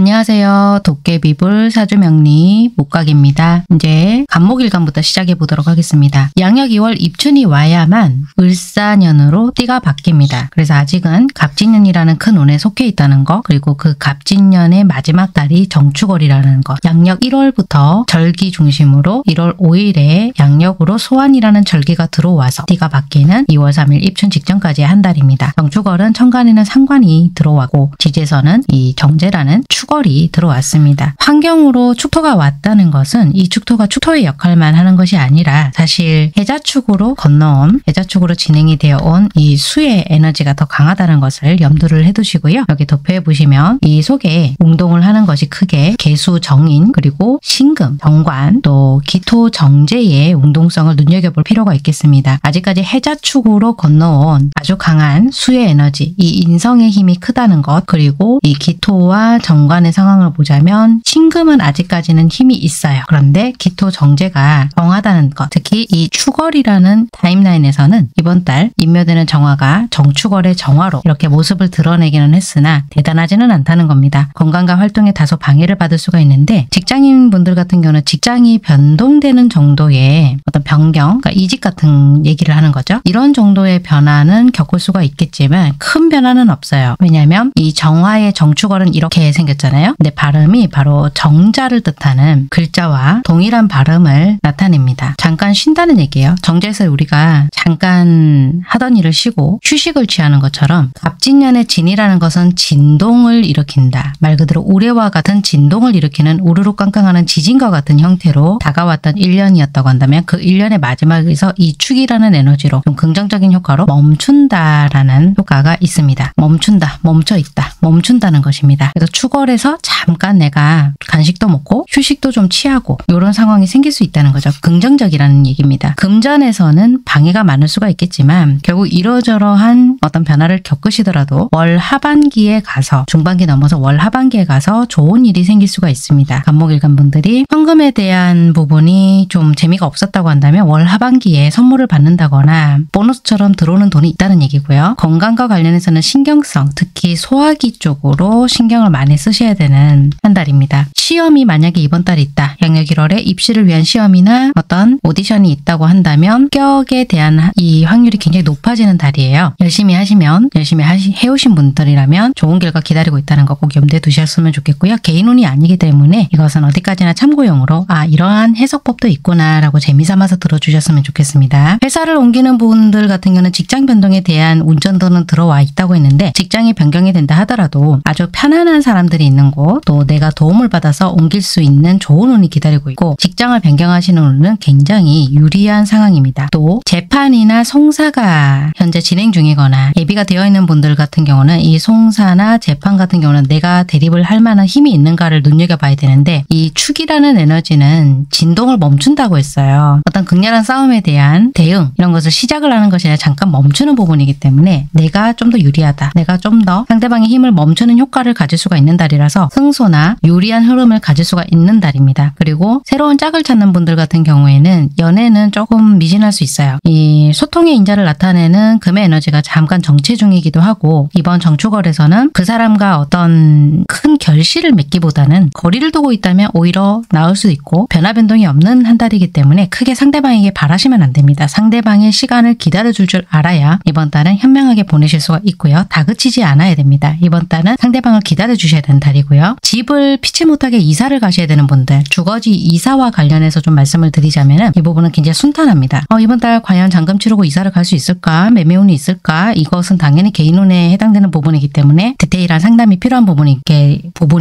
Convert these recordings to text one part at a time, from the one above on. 안녕하세요. 도깨비불사주명리 목각입니다. 이제 간목일간부터 시작해 보도록 하겠습니다. 양력 2월 입춘이 와야만 을사년으로 띠가 바뀝니다. 그래서 아직은 갑진년이라는 큰 운에 속해 있다는 것, 그리고 그 갑진년의 마지막 달이 정축월이라는 것, 양력 1월부터 절기 중심으로 1월 5일에 양력으로 소환이라는 절기가 들어와서 띠가 바뀌는 2월 3일 입춘 직전까지의 한 달입니다. 정축월은 천간에는 상관이 들어왔고 지재서는 이 정제라는 축월이 들어왔습니다. 환경으로 축토가 왔다는 것은 이 축토가 축토의 역할만 하는 것이 아니라 사실 해자축으로 건너온, 해자축으로 진행이 되어 온 이 수의 에너지가 더 강하다는 것을 염두를 해두시고요. 여기 도표해 보시면 이 속에 운동을 하는 것이 크게 개수 정인, 그리고 신금, 정관, 또 기토 정제의 운동성을 눈여겨볼 필요가 있겠습니다. 아직까지 해자축으로 건너온 아주 강한 수의 에너지, 이 인성의 힘이 크다는 것, 그리고 이 기토와 정관의 상황을 보자면 신금은 아직까지는 힘이 있어요. 그런데 기토 정제가 정하다는 것, 특히 이 축월이라는 타임라인에서는 이번 달 인묘되는 정화가 정축월의 정화로 이렇게 모습을 드러내기는 했으나 대단하지는 않다는 겁니다. 건강과 활동에 다소 방해를 받을 수가 있는데, 직장인분들 같은 경우는 직장이 변동되는 정도의 어떤 변경, 그러니까 이직 같은 얘기를 하는 거죠. 이런 정도의 변화는 겪을 수가 있겠지만 큰 변화는 없어요. 왜냐하면 이 정화의 정축월은 이렇게 생겼잖아요. 근데 발음이 바로 정자를 뜻하는 글자와 동일한 발음을 나타냅니다. 잠깐 쉰다는 얘기예요. 정자에서 우리가 잠깐 하던 일을 쉬고 휴식을 취하는 것처럼 갑진년의 진이라는 것은 진동을 일으킨다. 말 그대로 우레와 같은 진동을 일으키는 우르르 깡깡하는 지진과 같은 형태로 다가왔던 1년이었다고 한다면 그 1년의 마지막에서 이 축이라는 에너지로 좀 긍정적인 효과로 멈춘다라는 효과가 있습니다. 멈춘다, 멈춰있다, 멈춘다는 것입니다. 그래서 축월에서 잠깐 내가 간식도 먹고 휴식도 좀 취하고 이런 상황이 생길 수 있다는 거죠. 긍정적이라는 얘기입니다. 금전에서는 방해가 많을 수가 있겠지만 결국 이러저러한 어떤 변화를 겪으시더라도 월 하반기에 가서, 중반기 넘어서 월 하반기에 가서 좋은 일이 생길 수가 있습니다. 간목일간 분들이 현금에 대한 부분이 좀 재미가 없었다고 한다면 월 하반기에 선물을 받는다거나 보너스처럼 들어오는 돈이 있다는 얘기고요. 건강과 관련해서는 신경성, 특히 소화기 쪽으로 신경을 많이 쓰셔야 되는 한 달입니다. 시험이 만약에 이번 달에 있다, 양력 1월에 입시를 위한 시험이나 어떤 오디션이 있다고 한다면 합격에 대한 이 확률이 굉장히 높아지는 달이에요. 열심히 하시면, 열심히 해오신 분들이라면 좋은 결과 기다리고 있다는 거 꼭 염두에 두셨으면 좋겠고요. 개인운이 아니기 때문에 이것은 어디까지나 참고용으로 이러한 해석법도 있구나 라고 재미삼아서 들어주셨으면 좋겠습니다. 회사를 옮기는 분들 같은 경우는 직장 변동에 대한 운전도는 들어와 있다고 했는데, 직장이 변경이 된다 하더라도 아주 편안한 사람들이 있는 곳, 또 내가 도움을 받아서 옮길 수 있는 좋은 운이 기다리고 있고, 직장을 변경하시는 운은 굉장히 유리한 상황입니다. 또 재판이나 송사가 현재 진행 중이거나 예비가 되어 있는 분들 같은 경우는 이 송사나 재판 같은 경우는 내가 대립을 할 만한 힘이 있는가를 눈여겨봐야 되는데, 이 축이라는 에너지는 진동을 멈춘다고 했어요. 어떤 극렬한 싸움에 대한 대응, 이런 것을 시작을 하는 것이 아니라 잠깐 멈추는 부분이기 때문에 내가 좀 더 유리하다, 내가 좀 더 상대방의 힘을 멈추는 효과를 가질 수가 있는 달이라서 승소나 유리한 흐름을 가질 수가 있는 달입니다. 그리고 새로운 짝을 찾는 분들 같은 경우에는 연애는 조금 미진할 수 있어요. 이 소통의 인자를 나타내는 금의 에너지가 잠깐 정체 중이기도 하고, 이번 정축월에서는 그 사람과 어떤 큰 결실을 맺기보다는 거리를 두고 있다면 오히려 나을 수도 있고, 변화 변동이 없는 한 달이기 때문에 크게 상대방에게 바라시면 안 됩니다. 상대방의 시간을 기다려줄 줄 알아야 이번 달은 현명하게 보내실 수가 있고요. 다그치지 않아야 됩니다. 이번 달은 상대방을 기다려주셔야 되는 달이고요. 집을 피치 못하게 이사를 가셔야 되는 분들, 주거지 이사와 관련해서 좀 말씀을 드리자면 이 부분은 굉장히 순탄합니다. 이번 달 과연 잔금 치르고 이사를 갈 수 있을까? 매매운이 있을까? 이것은 당연히 개인운에 해당되는 부분이기 때문에 디테일한 상담이 필요한 부분이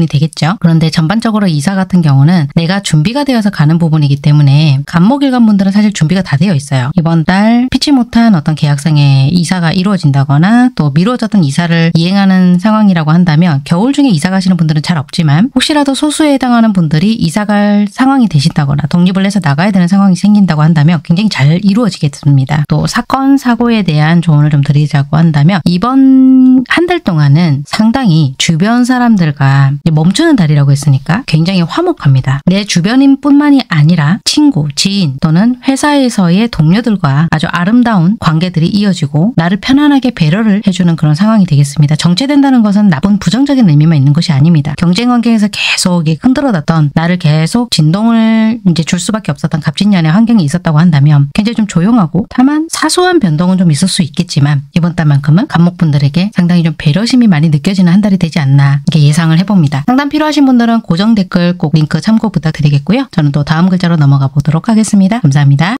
되겠죠. 그런데 전반적으로 이사 같은 경우는 내가 준비가 되어서 가는 부분이기 때문에 간목일간 분들은 사실 준비가 다 되어 있어요. 이번 달 피치 못한 어떤 계약상의 이사가 이루어진다거나 또 미뤄졌던 이사를 이행하는 상황이라고 한다면 겨울 중에 이사 가시는 분들은 잘 없지만, 혹시라도 소수에 해당하는 분들이 이사 갈 상황이 되신다거나 독립을 해서 나가야 되는 상황이 생긴다고 한다면 굉장히 잘 이루어지겠습니다. 또 사건 사고에 대한 조언을 좀 드리자고 한다면 이번 한 달 동안은 상당히 주변 사람들과 멈추는 달이라고 했으니까 굉장히 화목합니다. 내 주변인 뿐만이 아니라 친구, 지인 또는 회사에서의 동료들과 아주 아름다운 관계들이 이어지고 나를 편안하게 배려를 해주는 그런 상황이 되겠습니다. 정체된다는 것은 나쁜 부정적인 의미만 있는 것이 아닙니다. 아닙니다. 경쟁 환경에서 계속 흔들어놨던, 나를 계속 진동을 이제 줄 수밖에 없었던 갑진년의 환경이 있었다고 한다면 굉장히 좀 조용하고, 다만 사소한 변동은 좀 있을 수 있겠지만 이번 달만큼은 갑목분들에게 상당히 좀 배려심이 많이 느껴지는 한 달이 되지 않나 이렇게 예상을 해봅니다. 상담 필요하신 분들은 고정 댓글 꼭 링크 참고 부탁드리겠고요. 저는 또 다음 글자로 넘어가 보도록 하겠습니다. 감사합니다.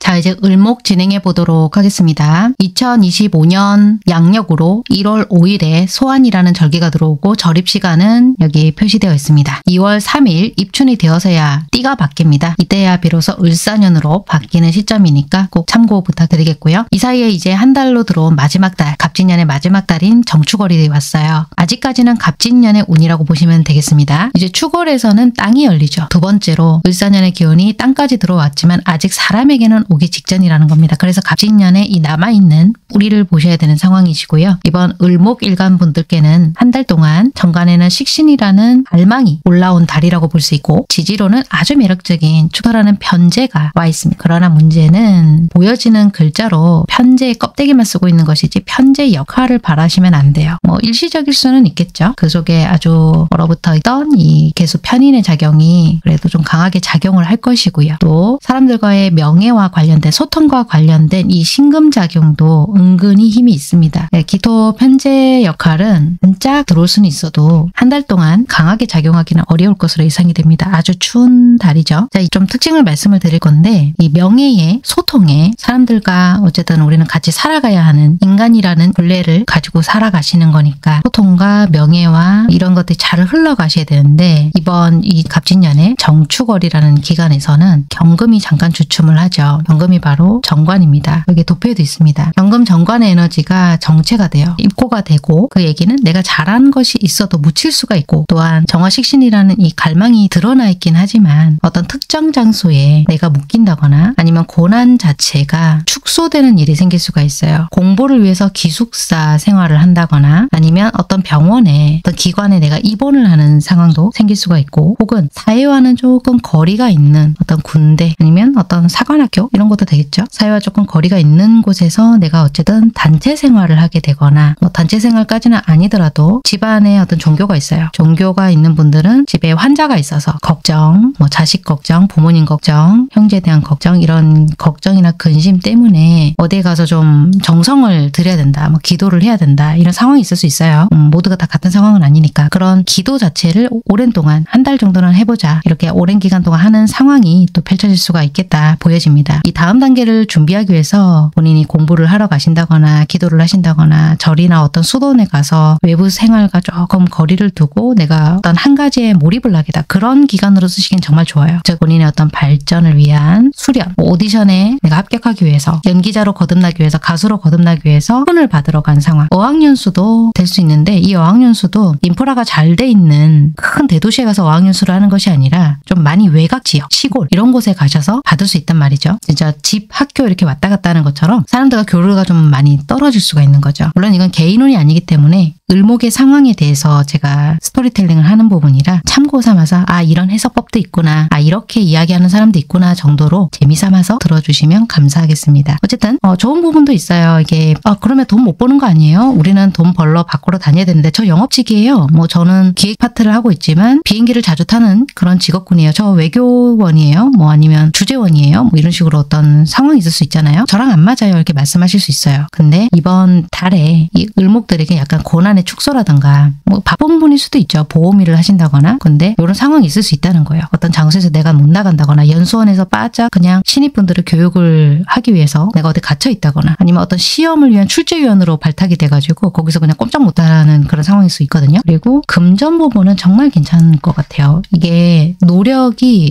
자, 이제 을목 진행해 보도록 하겠습니다. 2025년 양력으로 1월 5일에 소환이라는 절기가 들어오고, 절입시간은 여기 표시되어 있습니다. 2월 3일 입춘이 되어서야 띠가 바뀝니다. 이때야 비로소 을사년으로 바뀌는 시점이니까 꼭 참고 부탁드리겠고요. 이 사이에 이제 한 달로 들어온 마지막 달, 갑진년의 마지막 달인 정축월이 왔어요. 아직까지는 갑진년의 운이라고 보시면 되겠습니다. 이제 축월에서는 땅이 열리죠. 두 번째로 을사년의 기운이 땅까지 들어왔지만 아직 사람에게는 오기 직전이라는 겁니다. 그래서 갑진년에 이 남아있는 뿌리를 보셔야 되는 상황이시고요. 이번 을목일간 분들께는 한 달 동안 정간에는 식신이라는 갈망이 올라온 달이라고 볼 수 있고, 지지로는 아주 매력적인 축월하는 편재가 와 있습니다. 그러나 문제는 보여지는 글자로 편재의 껍데기만 쓰고 있는 것이지 편재 역할을 바라시면 안 돼요. 뭐 일시적일 수는 있겠죠. 그 속에 아주 얼어붙어 있던 이 개수 편인의 작용이 그래도 좀 강하게 작용을 할 것이고요. 또 사람들과의 명예와 관련된 소통과 관련된 이 신금작용도 은근히 힘이 있습니다. 네, 기토 편재 역할은 반짝 들어올 수는 있어도 한 달 동안 강하게 작용하기는 어려울 것으로 예상이 됩니다. 아주 추운 달이죠. 자, 좀 특징을 말씀을 드릴 건데, 이 명예의 소통에 사람들과 어쨌든 우리는 같이 살아가야 하는 인간이라는 본래를 가지고 살아가시는 거니까 소통과 명예와 이런 것들이 잘 흘러가셔야 되는데, 이번 이 갑진년의 정축월이라는 기간에서는 경금이 잠깐 주춤을 하죠. 경금이 바로 정관입니다. 여기 도표에도 있습니다. 경금 정관의 에너지가 정체가 돼요. 입고가 되고, 그 얘기는 내가 잘한 것이 있어도 묻힐 수가 있고, 또한 정화식신이라는 이 갈망이 드러나 있긴 하지만 어떤 특정 장소에 내가 묶인다거나 아니면 고난 자체가 축소되는 일이 생길 수가 있어요. 공부를 위해서 기숙사 생활을 한다거나 아니면 어떤 병원에 어떤 기관에 내가 입원을 하는 상황도 생길 수가 있고, 혹은 사회와는 조금 거리가 있는 어떤 군대 아니면 어떤 사관학교 이런 것도 되겠죠. 사회와 조금 거리가 있는 곳에서 내가 어쨌든 단체 생활을 하게 되거나, 뭐 단체 생활까지는 아니더라도 집안에 어떤 종교가 있어요. 종교가 있는 분들은 집에 환자가 있어서 걱정, 뭐 자식 걱정, 부모님 걱정, 형제에 대한 걱정, 이런 걱정이나 근심 때문에 어디에 가서 좀 정성을 들여야 된다, 뭐 기도를 해야 된다, 이런 상황이 있을 수 있어요. 모두가 다 같은 상황은 아니니까 그런 기도 자체를 오랜 동안 한 달 정도는 해보자, 이렇게 오랜 기간 동안 하는 상황이 또 펼쳐질 수가 있겠다 보여집니다. 이 다음 단계를 준비하기 위해서 본인이 공부를 하러 가신다거나 기도를 하신다거나 절이나 어떤 수도원에 가서 외부 생활과 조금 거리를 두고 내가 어떤 한 가지에 몰입을 하게 다, 그런 기간으로 쓰시긴 정말 좋아요. 즉 본인의 어떤 발전을 위한 수련, 뭐 오디션에 내가 합격하기 위해서, 연기자로 거듭나기 위해서, 가수로 거듭나기 위해서 훈을 받으러 간 상황, 어학연수도 될 수 있는데, 이 어학연수도 인프라가 잘 돼 있는 큰 대도시에 가서 어학연수를 하는 것이 아니라 좀 많이 외곽 지역, 시골 이런 곳에 가셔서 받을 수 있단 말이죠. 진짜 집, 학교 이렇게 왔다 갔다 하는 것처럼 사람들과 교류가 좀 많이 떨어질 수가 있는 거죠. 물론 이건 개인운이 아니기 때문에 을목의 상황에 대해서 제가 스토리텔링을 하는 부분이라 참고 삼아서, 아 이런 해석법도 있구나, 아 이렇게 이야기하는 사람도 있구나 정도로 재미삼아서 들어주시면 감사하겠습니다. 어쨌든 좋은 부분도 있어요. 이게 그러면 돈 못 버는 거 아니에요? 우리는 돈 벌러 밖으로 다녀야 되는데 저 영업직이에요. 뭐 저는 기획 파트를 하고 있지만 비행기를 자주 타는 그런 직업군이에요. 저 외교원이에요. 뭐 아니면 주재원이에요. 뭐 이런 식으로 어떤 상황이 있을 수 있잖아요. 저랑 안 맞아요. 이렇게 말씀하실 수 있어요. 근데 이번 달에 이 을목들에게 약간 고난 축소라든가, 뭐 바쁜 분일 수도 있죠. 보험 일을 하신다거나. 근데 이런 상황이 있을 수 있다는 거예요. 어떤 장소에서 내가 못 나간다거나, 연수원에서 빠져 그냥 신입분들을 교육을 하기 위해서 내가 어디 갇혀 있다거나, 아니면 어떤 시험을 위한 출제위원으로 발탁이 돼가지고 거기서 그냥 꼼짝 못하는 그런 상황일 수 있거든요. 그리고 금전 부분은 정말 괜찮을 것 같아요. 이게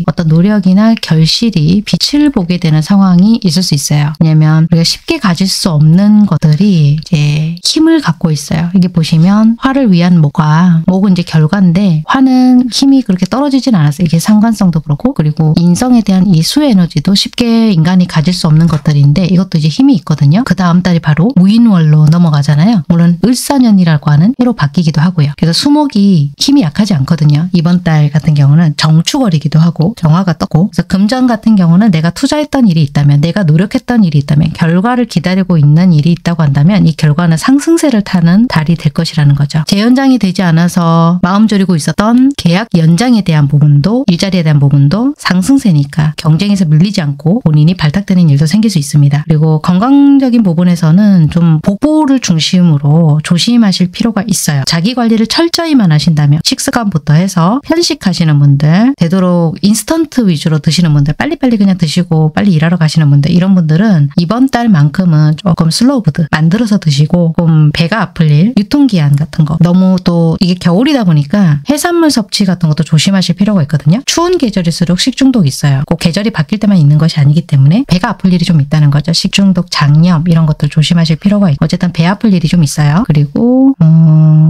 어떤 노력이나 결실이 빛을 보게 되는 상황이 있을 수 있어요. 왜냐면 우리가 쉽게 가질 수 없는 것들이 이제 힘을 갖고 있어요. 이게 보시면 보시면 화를 위한 모가, 목은 이제 결과인데 화는 힘이 그렇게 떨어지진 않았어요. 이게 상관성도 그렇고, 그리고 인성에 대한 이 수에너지도 쉽게 인간이 가질 수 없는 것들인데 이것도 이제 힘이 있거든요. 그 다음 달이 바로 무인월로 넘어가잖아요. 물론 을사년이라고 하는 해로 바뀌기도 하고요. 그래서 수목이 힘이 약하지 않거든요. 이번 달 같은 경우는 정축월이기도 하고 정화가 떴고, 그래서 금전 같은 경우는 내가 투자했던 일이 있다면, 내가 노력했던 일이 있다면, 결과를 기다리고 있는 일이 있다고 한다면 이 결과는 상승세를 타는 달이 될 것이라는 거죠. 재연장이 되지 않아서 마음 졸이고 있었던 계약 연장에 대한 부분도, 일자리에 대한 부분도 상승세니까 경쟁에서 밀리지 않고 본인이 발탁되는 일도 생길 수 있습니다. 그리고 건강적인 부분에서는 좀 복부를 중심으로 조심하실 필요가 있어요. 자기 관리를 철저히만 하신다면 식습관부터 해서 편식하시는 분들, 되도록 인스턴트 위주로 드시는 분들, 빨리빨리 그냥 드시고 빨리 일하러 가시는 분들, 이런 분들은 이번 달만큼은 조금 슬로우푸드 만들어서 드시고, 조금 배가 아플 일, 유통기한 같은 거, 너무 또 이게 겨울이다 보니까 해산물 섭취 같은 것도 조심하실 필요가 있거든요. 추운 계절일수록 식중독이 있어요. 꼭 계절이 바뀔 때만 있는 것이 아니기 때문에 배가 아플 일이 좀 있다는 거죠. 식중독, 장염 이런 것들 조심하실 필요가 있고, 어쨌든 배 아플 일이 좀 있어요. 그리고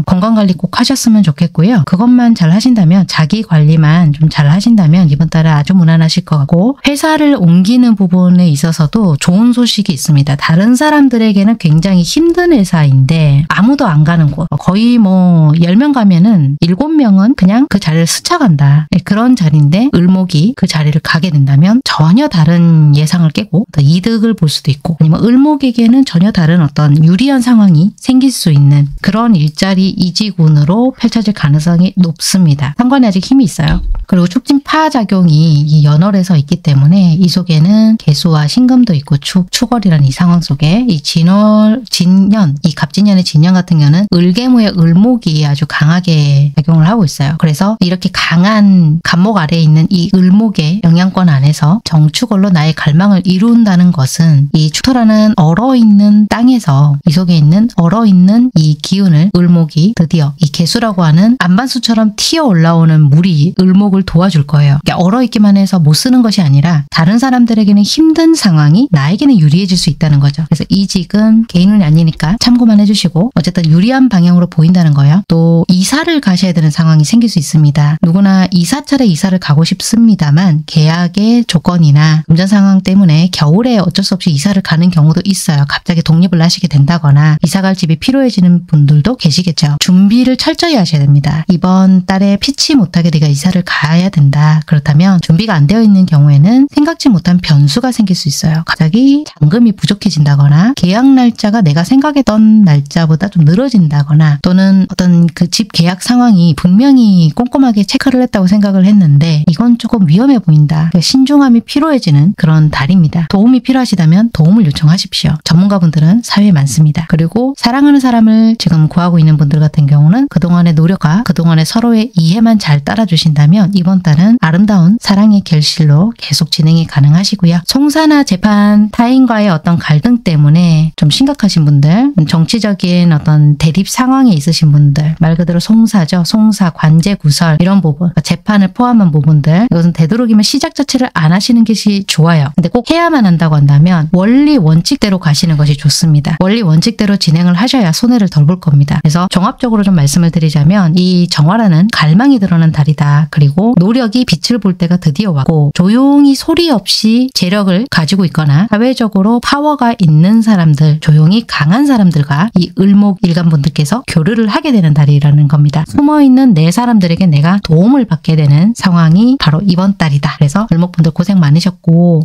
건강관리 꼭 하셨으면 좋겠고요. 그것만 잘 하신다면, 자기 관리만 좀 잘 하신다면 이번 달은 아주 무난하실 것 같고, 회사를 옮기는 부분에 있어서도 좋은 소식이 있습니다. 다른 사람들에게는 굉장히 힘든 회사인데 아무도 안 가는 곳, 거의 뭐 10명 가면은 7명은 그냥 그 자리를 스쳐간다, 그런 자리인데 을목이 그 자리를 가게 된다면 전혀 다른 예상을 깨고 이득을 볼 수도 있고, 아니면 을목에게는 전혀 다른 어떤 유리한 상황이 생길 수 있는 그런 일자리 이직운으로 펼쳐질 가능성이 높습니다. 상관에 아직 힘이 있어요. 그리고 축진파 작용이 이 연월에서 있기 때문에 이 속에는 개수와 신금도 있고 축월이라는 이 상황 속에 이 진년, 이 갑진년의 진년 같은 경우는 을계무의 을목이 아주 강하게 작용을 하고 있어요. 그래서 이렇게 강한 갑목 아래에 있는 이 을목의 영향권 안에서 정축월로 나의 갈망을 이룬다는 것은, 이 축토라는 얼어있는 땅에서 이 속에 있는 얼어있는 이 기운을 을목이 드디어 이 개수라고 하는 안반수처럼 튀어 올라오는 물이 을목을 도와줄 거예요. 그러니까 얼어있기만 해서 못 쓰는 것이 아니라 다른 사람들에게는 힘든 상황이 나에게는 유리해질 수 있다는 거죠. 그래서 이직은 개인운이 아니니까 참고만 해주시고, 어쨌든 유리한 방향으로 보인다는 거예요. 또 이사를 가셔야 되는 상황이 생길 수 있습니다. 누구나 이사철에 이사를 가고 싶습니다만 계약의 조건이나 금전 상황 때문에 겨울에 어쩔 수 없이 이사를 가는 경우도 있어요. 갑자기 독립을 하시게 된다거나 이사갈 집이 필요해지는 분들도 계시겠죠. 준비를 철저히 하셔야 됩니다. 이번 달에 피치 못하게 내가 이사를 가야 된다, 그렇다면 준비가 안 되어 있는 경우에는 생각지 못한 변수가 생길 수 있어요. 갑자기 잔금이 부족해진다거나, 계약 날짜가 내가 생각했던 날짜보다 좀 늘어진다거나, 또는 어떤 그 집 계약 상황이 분명히 꼼꼼하게 체크를 했다고 생각을 했는데 이건 조금 위험해 보인다, 신중함이 필요해지는 그런 달입니다. 도움이 필요하시다면 도움을 요청하십시오. 전문가분들은 사회에 많습니다. 그리고 사랑하는 사람을 지금 구하고 있는 분들 같은 경우는 그동안의 노력과 그동안의 서로의 이해만 잘 따라주신다면 이번 달은 아름다운 사랑의 결실로 계속 진행이 가능하시고요. 송사나 재판, 타인과의 어떤 갈등 때문에 좀 심각하신 분들, 정치적인 어떤 대립 상황에 있으신 분들, 말 그대로 송사죠. 송사, 관제 구설 이런 부분, 재판을 포함한 부분들, 이것은 되도록이면 시작 자체를 안 하시는 것이 좋아요. 근데 꼭 해야만 한다고 한다면 원리 원칙대로 가시는 것이 좋습니다. 원리 원칙대로 진행을 하셔야 손해를 덜 볼 겁니다. 그래서 종합적으로 좀 말씀을 드리자면, 이 정화라는 갈망이 드러난 달이다. 그리고 노력이 빛을 볼 때가 드디어 왔고, 조용히 소리 없이 재력을 가지고 있거나 사회적으로 파워가 있는 사람들, 조용히 강한 사람들과 이 을목 일간분들께서 교류를 하게 되는 달이라는 겁니다. 숨어있는 내 사람들에게 내가 도움을 받게 되는 상황이 바로 이번 달이다. 그래서 을목분들 고생 많으셨고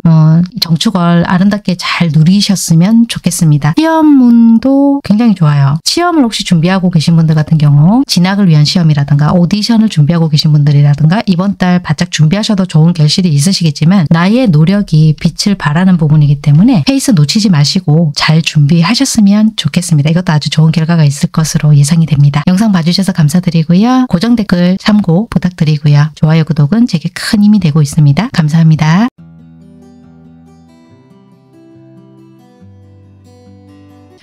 정축월 아름답게 잘 누리셨으면 좋겠습니다. 시험운도 굉장히 좋아요. 시험을 혹시 준비하고 계신 분들 같은 경우, 진학을 위한 시험이라든가 오디션을 준비하고 계신 분들이라든가 이번 달 바짝 준비하셔도 좋은 결실이 있으시겠지만, 나의 노력이 빛을 발하는 부분이기 때문에 페이스 놓치지 마시고 잘 준비하셨으면 좋겠습니다. 이것도 아주 좋은 결과가 있을 것으로 예상이 됩니다. 영상 봐주셔서 감사드리고요. 고정 댓글 참고 부탁드리고요. 좋아요, 구독은 제게 큰 힘이 되고 있습니다. 감사합니다.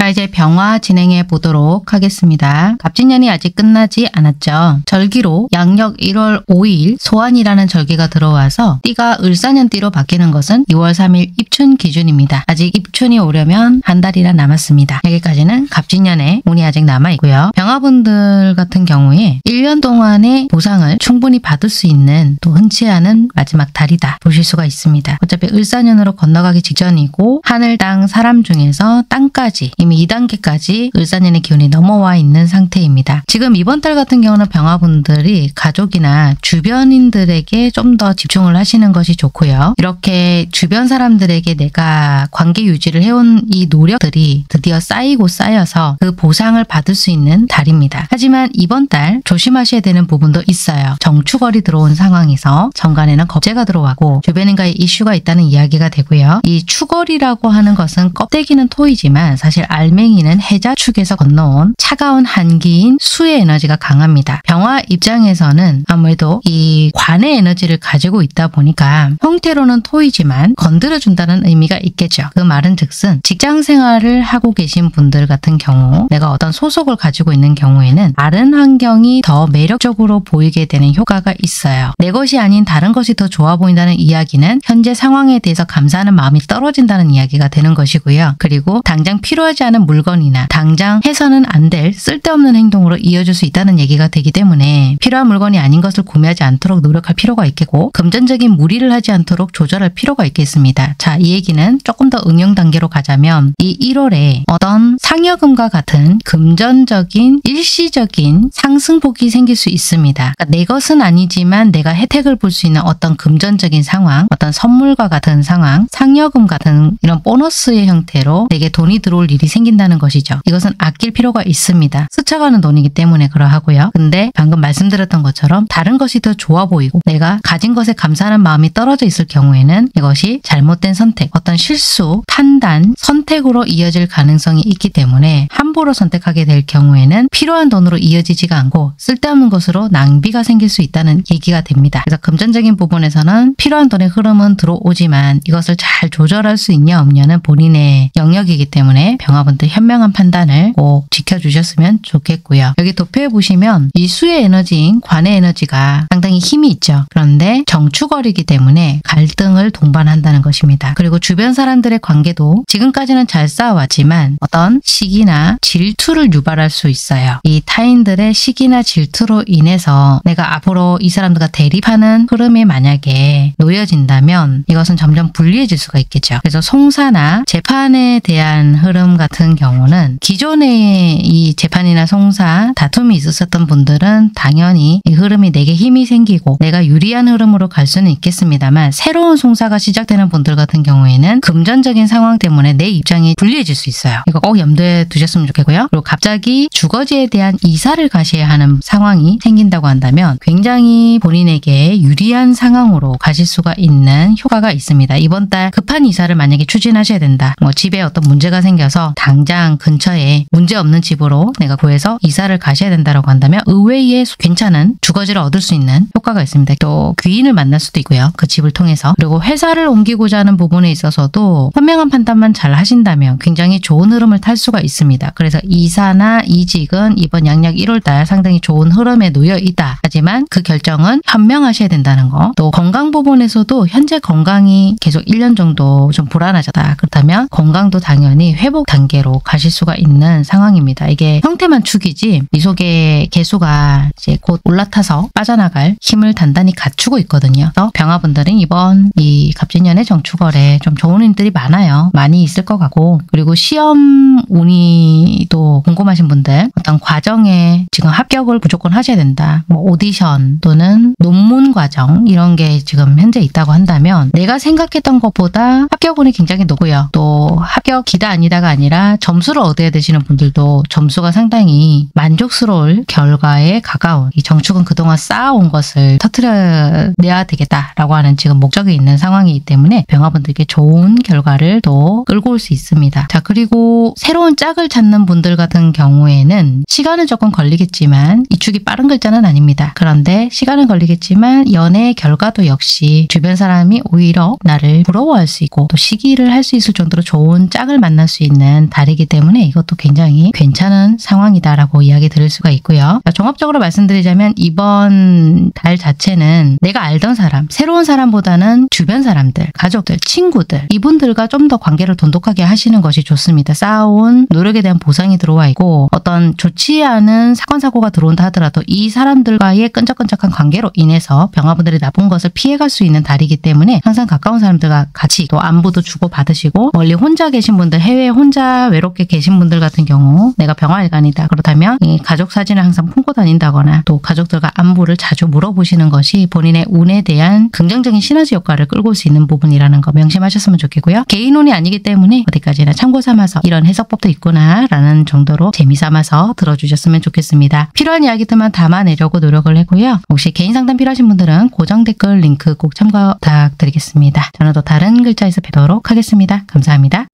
자, 이제 병화 진행해 보도록 하겠습니다. 갑진년이 아직 끝나지 않았죠. 절기로 양력 1월 5일 소환이라는 절기가 들어와서 띠가 을사년띠로 바뀌는 것은 2월 3일 입춘 기준입니다. 아직 입춘이 오려면 한 달이나 남았습니다. 여기까지는 갑진년의 운이 아직 남아있고요. 병화분들 같은 경우에 1년 동안의 보상을 충분히 받을 수 있는 또 흔치 않은 마지막 달이다 보실 수가 있습니다. 어차피 을사년으로 건너가기 직전이고 하늘, 땅, 사람 중에서 땅까지 이미 2단계까지 을사년의 기운이 넘어와 있는 상태입니다. 지금 이번 달 같은 경우는 병화분들이 가족이나 주변인들에게 좀 더 집중을 하시는 것이 좋고요. 이렇게 주변 사람들에게 내가 관계 유지를 해온 이 노력들이 드디어 쌓이고 쌓여서 그 보상을 받을 수 있는 달입니다. 하지만 이번 달 조심하셔야 되는 부분도 있어요. 정축월이 들어온 상황에서 정관에는 겁재가 들어가고 주변인과의 이슈가 있다는 이야기가 되고요. 이 축월이라고 하는 것은 껍데기는 토이지만 사실 알맹이는 해자축에서 건너온 차가운 한기인 수의 에너지가 강합니다. 병화 입장에서는 아무래도 이 관의 에너지를 가지고 있다 보니까 형태로는 토이지만 건드려준다는 의미가 있겠죠. 그 말은 즉슨 직장생활을 하고 계신 분들 같은 경우 내가 어떤 소속을 가지고 있는 경우에는 다른 환경이 더 매력적으로 보이게 되는 효과가 있어요. 내 것이 아닌 다른 것이 더 좋아 보인다는 이야기는 현재 상황에 대해서 감사하는 마음이 떨어진다는 이야기가 되는 것이고요. 그리고 당장 필요하지 않은 물건이나 당장 해서는 안 될 쓸데없는 행동으로 이어질 수 있다는 얘기가 되기 때문에 필요한 물건이 아닌 것을 구매하지 않도록 노력할 필요가 있겠고 금전적인 무리를 하지 않도록 조절할 필요가 있겠습니다. 자, 이 얘기는 조금 더 응용 단계로 가자면 이 1월에 어떤 상여금과 같은 금전적인 일시적인 상승폭이 생길 수 있습니다. 그러니까 내 것은 아니지만 내가 혜택을 볼 수 있는 어떤 금전적인 상황, 어떤 선물과 같은 상황, 상여금 같은 이런 보너스의 형태로 내게 돈이 들어올 일이 생긴다는 것이죠. 이것은 아낄 필요가 있습니다. 스쳐가는 돈이기 때문에 그러하고요. 근데 방금 말씀드렸던 것처럼 다른 것이 더 좋아 보이고 내가 가진 것에 감사하는 마음이 떨어져 있을 경우에는 이것이 잘못된 선택, 어떤 실수, 판단, 선택으로 이어질 가능성이 있기 때문에 함부로 선택하게 될 경우에는 필요한 돈으로 이어지지가 않고 쓸데없는 것으로 낭비가 생길 수 있다는 얘기가 됩니다. 그래서 금전적인 부분에서는 필요한 돈의 흐름은 들어오지만 이것을 잘 조절할 수 있냐 없냐는 본인의 영역이기 때문에 병화분들 현명한 판단을 꼭 지켜주셨으면 좋겠고요. 여기 도표에 보시면 이 수의 에너지인 관의 에너지가 상당히 힘이 있죠. 그런데 정축월이기 때문에 갈등을 동반한다는 것입니다. 그리고 주변 사람들의 관계도 지금까지는 잘 쌓아왔지만 어떤 시기나 질투를 유발할 수 있어요. 이 타인들의 시기나 질투로 인해서 내가 앞으로 이 사람들과 대립하는 흐름에 만약에 놓여진다면 이것은 점점 불리해질 수가 있겠죠. 그래서 송사나 재판에 대한 흐름 같은 경우는 기존에 이 재판이나 송사 다툼이 있었던 분들은 당연히 이 흐름이 내게 힘이 생기고 내가 유리한 흐름으로 갈 수는 있겠습니다만 새로운 송사가 시작되는 분들 같은 경우에는 금전적인 상황 때문에 내 입장이 불리해질 수 있어요. 이거 꼭 염두에 두셨으면 좋겠고요. 그리고 갑자기 주거지에 대한 이사를 가셔야 하는 상황이 생긴다고 한다면 굉장히 본인에게 유리한 상황으로 가실 수가 있는 효과가 있습니다. 이번 달 급한 이사를 만약에 추진하셔야 된다. 뭐 집에 어떤 문제가 생겨서 당장 근처에 문제없는 집으로 내가 구해서 이사를 가셔야 된다라고 한다면 의외의 괜찮은 주거지를 얻을 수 있는 효과가 있습니다. 또 귀인을 만날 수도 있고요. 그 집을 통해서. 그리고 회사를 옮기고자 하는 부분에 있어서도 현명한 판단만 잘 하신다면 굉장히 좋은 흐름을 탈 수가 있습니다. 그래서 이사나 이직은 이번 양력 1월달 상당히 좋은 흐름에 놓여 있다. 하지만 그 결정은 현명하셔야 된다는 거. 또 건강 부분에서도 현재 건강이 계속 1년 정도 좀 불안하셨다. 그렇다면 건강도 당연히 회복 단계로 가실 수가 있는 상황입니다. 이게 형태만 축이지 이 속에 개수가 이제 곧 올라타서 빠져나갈 힘을 단단히 갖추고 있거든요. 그래서 병화분들은 이번 이 갑진년의 정축월에 좀 좋은 일들이 많아요. 많이 있을 것 같고 그리고 시험 운이 또 궁금하신 분들 어떤 과정에 지금 합격을 무조건 하셔야 된다. 뭐 오디션 또는 논문 과정 이런 게 지금 현재 있다고 한다면 내가 생각했던 것보다 합격 운이 굉장히 높고요. 또 합격 기다 아니다가 아니라 점수를 얻어야 되시는 분들도 점수가 상당히 만족스러울 결과에 가까운 이 정축은 그동안 쌓아온 것을 터트려내야 되겠다라고 하는 지금 목적이 있는 상황이기 때문에 병화분들께 좋은 결과를 또 끌고 올 수 있습니다. 자, 그리고 새로운 짝을 찾는 분들 같은 경우에는 시간은 조금 걸리겠지만 이 축이 빠른 글자는 아닙니다. 그런데 시간은 걸리겠지만 연애의 결과도 역시 주변 사람이 오히려 나를 부러워할 수 있고 또 시기를 할 수 있을 정도로 좋은 짝을 만날 수 있는 다르기 때문에 이것도 굉장히 괜찮은 상황이다라고 이야기 드릴 수가 있고요. 종합적으로 말씀드리자면 이번 달 자체는 내가 알던 사람, 새로운 사람보다는 주변 사람들, 가족들, 친구들, 이분들과 좀 더 관계를 돈독하게 하시는 것이 좋습니다. 쌓아온 노력에 대한 보상이 들어와 있고 어떤 좋지 않은 사건 사고가 들어온다 하더라도 이 사람들과의 끈적끈적한 관계로 인해서 병화분들이 나쁜 것을 피해갈 수 있는 달이기 때문에 항상 가까운 사람들과 같이 또 안부도 주고받으시고, 멀리 혼자 계신 분들, 해외에 혼자 외롭게 계신 분들 같은 경우 내가 병화일간이다 그렇다면 이 가족 사진을 항상 품고 다닌다거나 또 가족들과 안부를 자주 물어보시는 것이 본인의 운에 대한 긍정적인 시너지 효과를 끌고 올 수 있는 부분이라는 거 명심하셨으면 좋겠고요. 개인운이 아니기 때문에 어디까지나 참고 삼아서 이런 해석법도 있구나 라는 정도로 재미삼아서 들어주셨으면 좋겠습니다. 필요한 이야기들만 담아내려고 노력을 했고요. 혹시 개인 상담 필요하신 분들은 고정 댓글 링크 꼭 참고 부탁드리겠습니다. 저는 또 다른 글자에서 뵙도록 하겠습니다. 감사합니다.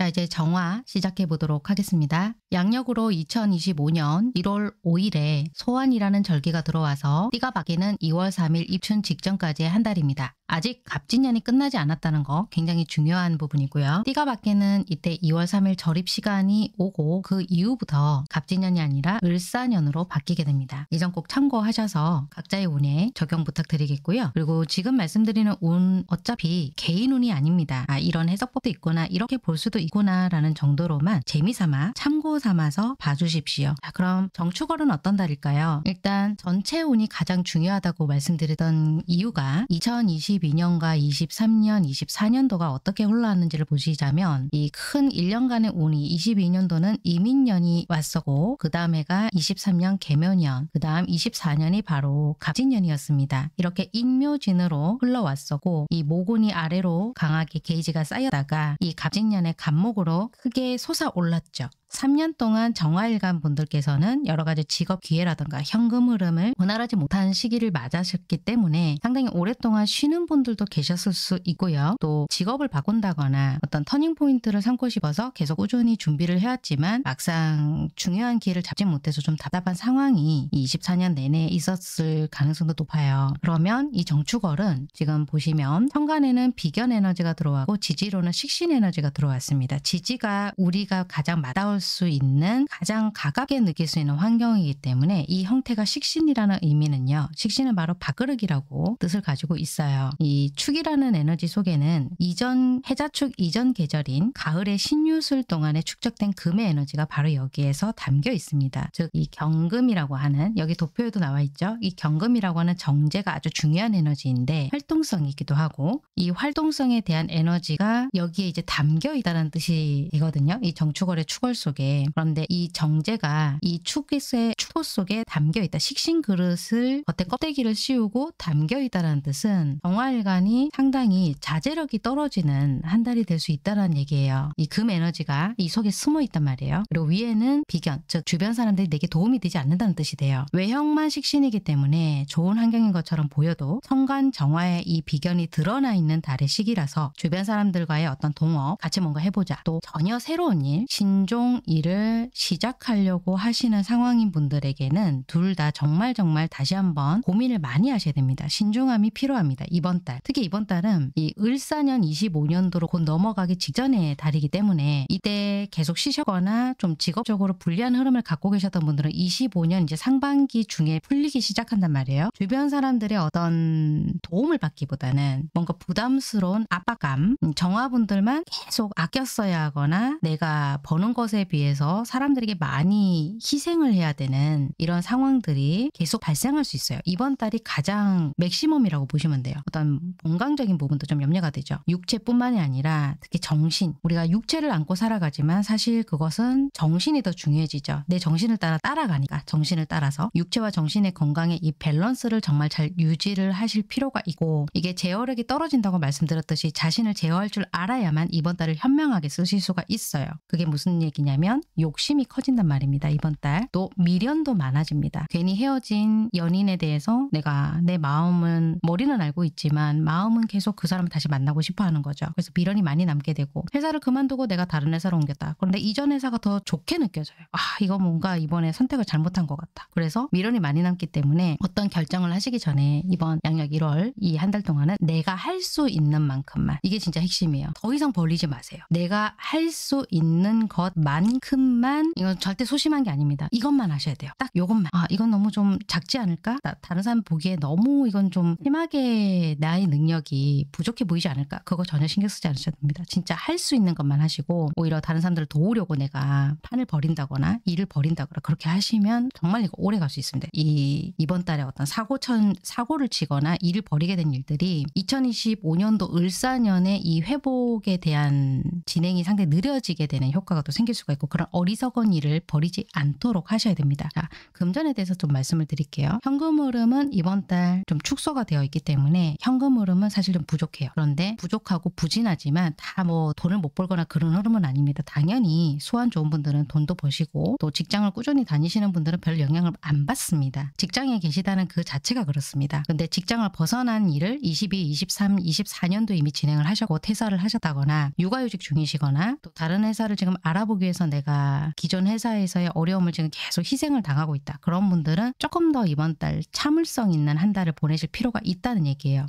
자, 이제 정화 시작해 보도록 하겠습니다. 양력으로 2025년 1월 5일에 소환이라는 절기가 들어와서 띠가 바뀌는 2월 3일 입춘 직전까지의 한 달입니다. 아직 갑진년이 끝나지 않았다는 거 굉장히 중요한 부분이고요. 띠가 바뀌는 이때 2월 3일 절입 시간이 오고 그 이후부터 갑진년이 아니라 을사년으로 바뀌게 됩니다. 이 점 꼭 참고하셔서 각자의 운에 적용 부탁드리겠고요. 그리고 지금 말씀드리는 운 어차피 개인 운이 아닙니다. 이런 해석법도 있구나, 이렇게 볼 수도 있구나 라는 정도로만 재미삼아 참고 삼아서 봐주십시오. 자, 그럼 정축월은 어떤 달일까요? 일단 전체 운이 가장 중요하다고 말씀드리던 이유가 2022년과 23년, 24년도가 어떻게 흘러왔는지를 보시자면 이 큰 1년간의 운이 22년도는 이민년이 왔었고 그 다음에가 23년 개묘년, 그 다음 24년이 바로 갑진년이었습니다. 이렇게 인묘진으로 흘러왔었고 이 모군이 아래로 강하게 게이지가 쌓여다가 이 갑진년의 갑목으로 크게 솟아올랐죠. 3년 동안 정화일간 분들께서는 여러 가지 직업 기회라든가 현금 흐름을 원활하지 못한 시기를 맞으셨기 때문에 상당히 오랫동안 쉬는 분들도 계셨을 수 있고요. 또 직업을 바꾼다거나 어떤 터닝포인트를 삼고 싶어서 계속 꾸준히 준비를 해왔지만 막상 중요한 기회를 잡지 못해서 좀 답답한 상황이 24년 내내 있었을 가능성도 높아요. 그러면 이 정축월은 지금 보시면 천간에는 비견 에너지가 들어왔고 지지로는 식신 에너지가 들어왔습니다. 지지가 우리가 가장 맞닿을 수 있는, 가장 가깝게 느낄 수 있는 환경이기 때문에 이 형태가 식신이라는 의미는요, 식신은 바로 밥그릇이라고 뜻을 가지고 있어요. 이 축이라는 에너지 속에는 이전 해자축 이전 계절인 가을의 신유술 동안에 축적된 금의 에너지가 바로 여기에서 담겨 있습니다. 즉 이 경금이라고 하는, 여기 도표에도 나와 있죠. 이 경금이라고 하는 정제가 아주 중요한 에너지인데 활동성이기도 하고 이 활동성에 대한 에너지가 여기에 이제 담겨 있다는 뜻이거든요. 이 정축월의 축월 속에. 그런데 이 정제가 이 축기수의 축토 속에 담겨있다, 식신 그릇을 겉에 껍데기를 씌우고 담겨있다는 뜻은 정화일간이 상당히 자제력이 떨어지는 한 달이 될 수 있다는 얘기예요. 이 금에너지가 이 속에 숨어있단 말이에요. 그리고 위에는 비견, 즉 주변 사람들이 내게 도움이 되지 않는다는 뜻이 돼요. 외형만 식신이기 때문에 좋은 환경인 것처럼 보여도 성간 정화의 이 비견이 드러나 있는 달의 시기라서 주변 사람들과의 어떤 동업, 같이 뭔가 해보자, 또 전혀 새로운 일, 신종 일을 시작하려고 하시는 상황인 분들에게는 둘 다 정말 다시 한번 고민을 많이 하셔야 됩니다. 신중함이 필요합니다. 이번 달, 특히 이번 달은 이 을사년 25년도로 곧 넘어가기 직전의 달이기 때문에 이때 계속 쉬셨거나 좀 직업적으로 불리한 흐름을 갖고 계셨던 분들은 25년 이제 상반기 중에 풀리기 시작한단 말이에요. 주변 사람들의 어떤 도움을 받기보다는 뭔가 부담스러운 압박감, 정화분들만 계속 아껴 써야 하거나 내가 버는 것에 비해서 사람들에게 많이 희생을 해야 되는 이런 상황들이 계속 발생할 수 있어요. 이번 달이 가장 맥시멈이라고 보시면 돼요. 어떤 건강적인 부분도 좀 염려가 되죠. 육체뿐만이 아니라 특히 정신, 우리가 육체를 안고 살아가지만 사실 그것은 정신이 더 중요해지죠. 내 정신을 따라가니까 정신을 따라서 육체와 정신의 건강의 이 밸런스를 정말 잘 유지를 하실 필요가 있고, 이게 제어력이 떨어진다고 말씀드렸듯이 자신을 제어할 줄 알아야만 이번 달을 현명하게 쓰실 수가 있어요. 그게 무슨 얘기냐면 뭐냐면 욕심이 커진단 말입니다. 이번 달 또 미련도 많아집니다. 괜히 헤어진 연인에 대해서 내가 내 마음은 머리는 알고 있지만 마음은 계속 그 사람을 다시 만나고 싶어 하는 거죠. 그래서 미련이 많이 남게 되고, 회사를 그만두고 내가 다른 회사로 옮겼다. 그런데 이전 회사가 더 좋게 느껴져요. 아, 이거 뭔가 이번에 선택을 잘못한 것 같다. 그래서 미련이 많이 남기 때문에 어떤 결정을 하시기 전에 이번 양력 1월 이 한 달 동안은 내가 할 수 있는 만큼만, 이게 진짜 핵심이에요. 더 이상 벌리지 마세요. 내가 할 수 있는 것만큼만, 이건 절대 소심한 게 아닙니다. 이것만 하셔야 돼요. 딱 요것만. 아, 이건 너무 좀 작지 않을까? 다른 사람 보기에 너무 이건 좀 심하게 나의 능력이 부족해 보이지 않을까? 그거 전혀 신경 쓰지 않으셔도 됩니다. 진짜 할 수 있는 것만 하시고, 오히려 다른 사람들을 도우려고 내가 판을 버린다거나 일을 버린다거나 그렇게 하시면 정말 이거 오래 갈 수 있습니다. 이번 달에 어떤 사고를 치거나 일을 버리게 된 일들이 2025년도 을사년에 이 회복에 대한 진행이 상당히 느려지게 되는 효과가 또 생길 수가 있고, 그런 어리석은 일을 버리지 않도록 하셔야 됩니다. 자, 금전에 대해서 좀 말씀을 드릴게요. 현금 흐름은 이번 달 좀 축소가 되어 있기 때문에 현금 흐름은 사실 좀 부족해요. 그런데 부족하고 부진하지만 다 뭐 돈을 못 벌거나 그런 흐름은 아닙니다. 당연히 수완 좋은 분들은 돈도 버시고, 또 직장을 꾸준히 다니시는 분들은 별 영향을 안 받습니다. 직장에 계시다는 그 자체가 그렇습니다. 근데 직장을 벗어난 일을 22, 23, 24년도 이미 진행을 하셨고, 퇴사를 하셨다거나 육아휴직 중이시거나, 또 다른 회사를 지금 알아보기 위해서 내가 기존 회사에서의 어려움을 지금 계속 희생을 당하고 있다. 그런 분들은 조금 더 이번 달 참을성 있는 한 달을 보내실 필요가 있다는 얘기예요.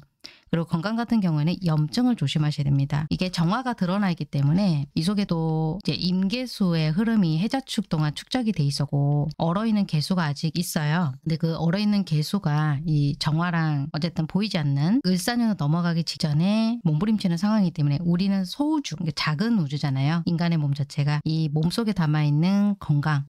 그리고 건강 같은 경우에는 염증을 조심하셔야 됩니다. 이게 정화가 드러나 있기 때문에 이 속에도 이제 임계수의 흐름이 해자축 동안 축적이 돼 있었고, 얼어있는 개수가 아직 있어요. 근데 그 얼어있는 개수가 이 정화랑 어쨌든 보이지 않는 을사년으로 넘어가기 직전에 몸부림치는 상황이기 때문에, 우리는 소우주, 작은 우주잖아요. 인간의 몸 자체가 이 몸속에 담아있는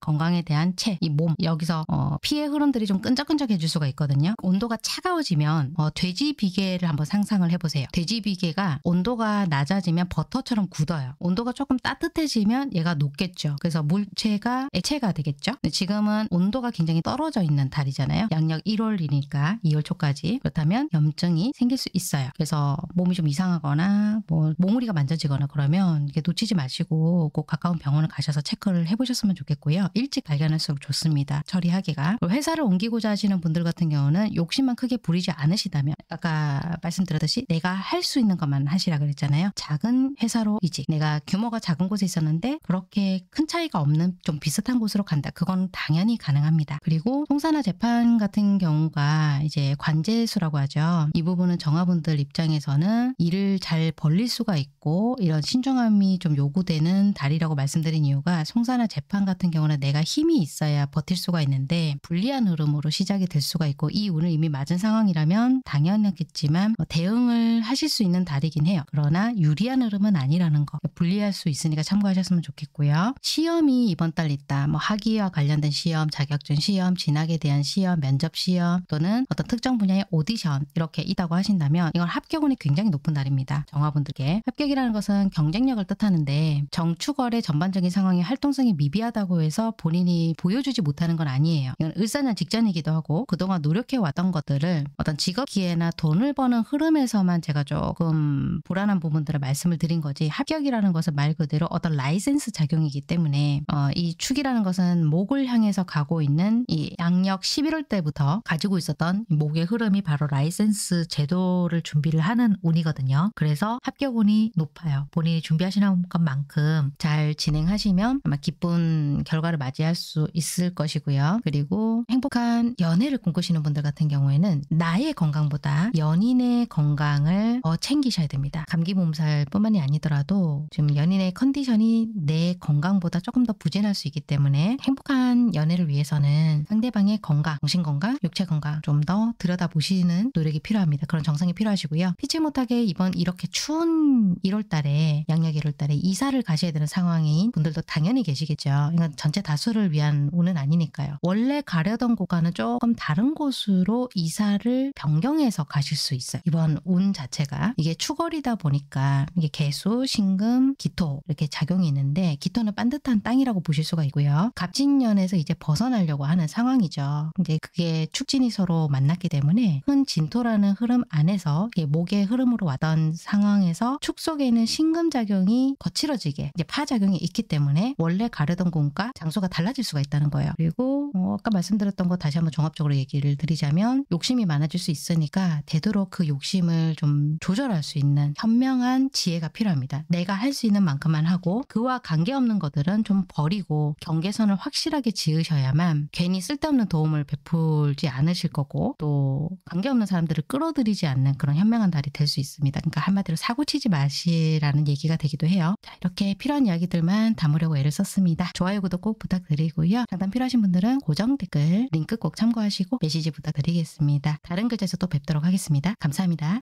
건강에 대한 체, 이 몸 여기서 피의 흐름들이 좀 끈적끈적해질 수가 있거든요. 온도가 차가워지면 돼지 비계를 한번 상상을 해보세요. 돼지 비계가 온도가 낮아지면 버터처럼 굳어요. 온도가 조금 따뜻해지면 얘가 녹겠죠. 그래서 물체가 액체가 되겠죠. 근데 지금은 온도가 굉장히 떨어져 있는 달이잖아요. 양력 1월이니까 2월 초까지. 그렇다면 염증이 생길 수 있어요. 그래서 몸이 좀 이상하거나 뭐 몽우리가 만져지거나 그러면 이게 놓치지 마시고 꼭 가까운 병원을 가셔서 체크를 해보셨으면 좋겠고요. 일찍 발견할수록 좋습니다. 처리하기가. 회사를 옮기고자 하시는 분들 같은 경우는 욕심만 크게 부리지 않으시다면, 아까 말씀드렸듯이 내가 할 수 있는 것만 하시라 그랬잖아요. 작은 회사로 이직, 내가 규모가 작은 곳에 있었는데 그렇게 큰 차이가 없는 좀 비슷한 곳으로 간다. 그건 당연히 가능합니다. 그리고 송사나 재판 같은 경우가 이제 관재수라고 하죠. 이 부분은 정화분들 입장에서는 일을 잘 벌릴 수가 있고 이런 신중함이 좀 요구되는 달이라고 말씀드린 이유가, 송사나 재판 같은 경우는 내가 힘이 있어야 버틸 수가 있는데 불리한 흐름으로 시작이 될 수가 있고, 이 운을 이미 맞은 상황이라면 당연했겠지만 대응을 하실 수 있는 달이긴 해요. 그러나 유리한 흐름은 아니라는 거 분리할 수 있으니까 참고하셨으면 좋겠고요. 시험이 이번 달 있다. 뭐 학위와 관련된 시험, 자격증 시험, 진학에 대한 시험, 면접 시험, 또는 어떤 특정 분야의 오디션 이렇게 있다고 하신다면 이건 합격운이 굉장히 높은 달입니다. 정화분들께. 합격이라는 것은 경쟁력을 뜻하는데, 정축월의 전반적인 상황이 활동성이 미비하다고 해서 본인이 보여주지 못하는 건 아니에요. 이건 을사년 직전이기도 하고, 그동안 노력해왔던 것들을 어떤 직업 기회나 돈을 버는 흐름에서만 제가 조금 불안한 부분들을 말씀을 드린 거지, 합격이라는 것은 말 그대로 어떤 라이센스 작용이기 때문에 이 축이라는 것은 목을 향해서 가고 있는 이 양력 11월 때부터 가지고 있었던 목의 흐름이 바로 라이센스 제도를 준비를 하는 운이거든요. 그래서 합격운이 높아요. 본인이 준비하시는 것만큼 잘 진행하시면 아마 기쁜 결과를 맞이할 수 있을 것이고요. 그리고 행복한 연애를 꿈꾸시는 분들 같은 경우에는 나의 건강보다 연인의 건강을 더 챙기셔야 됩니다. 감기 몸살 뿐만이 아니더라도 지금 연인의 컨디션이 내 건강보다 조금 더 부진할 수 있기 때문에, 행복한 연애를 위해서는 상대방의 건강, 정신건강, 육체건강 좀 더 들여다보시는 노력이 필요합니다. 그런 정성이 필요하시고요. 피치 못하게 이번 이렇게 추운 1월달에, 양력 1월달에 이사를 가셔야 되는 상황인 분들도 당연히 계시겠죠. 이건 전체 다수를 위한 운은 아니니까요. 원래 가려던 곳과는 조금 다른 곳으로 이사를 변경해서 가실 수 있어요. 이번 또한 운 자체가 이게 축월이다 보니까 이게 개수, 신금, 기토 이렇게 작용이 있는데 기토는 반듯한 땅이라고 보실 수가 있고요. 갑진년에서 이제 벗어나려고 하는 상황이죠. 이제 그게 축진이 서로 만났기 때문에 큰 진토라는 흐름 안에서 목의 흐름으로 왔던 상황에서 축 속에는 신금 작용이 거칠어지게 이제 파 작용이 있기 때문에 원래 가르던 공과 장소가 달라질 수가 있다는 거예요. 그리고 아까 말씀드렸던 거 다시 한번 종합적으로 얘기를 드리자면 욕심이 많아질 수 있으니까 되도록 그 욕심을 좀 조절할 수 있는 현명한 지혜가 필요합니다. 내가 할 수 있는 만큼만 하고 그와 관계없는 것들은 좀 버리고 경계선을 확실하게 지으셔야만 괜히 쓸데없는 도움을 베풀지 않으실 거고 또 관계없는 사람들을 끌어들이지 않는 그런 현명한 달이 될 수 있습니다. 그러니까 한마디로 사고치지 마시라는 얘기가 되기도 해요. 자, 이렇게 필요한 이야기들만 담으려고 애를 썼습니다. 좋아요, 구독 꼭 부탁드리고요. 상담 필요하신 분들은 고정 댓글 링크 꼭 참고하시고 메시지 부탁드리겠습니다. 다른 글자에서 또 뵙도록 하겠습니다. 감사합니다.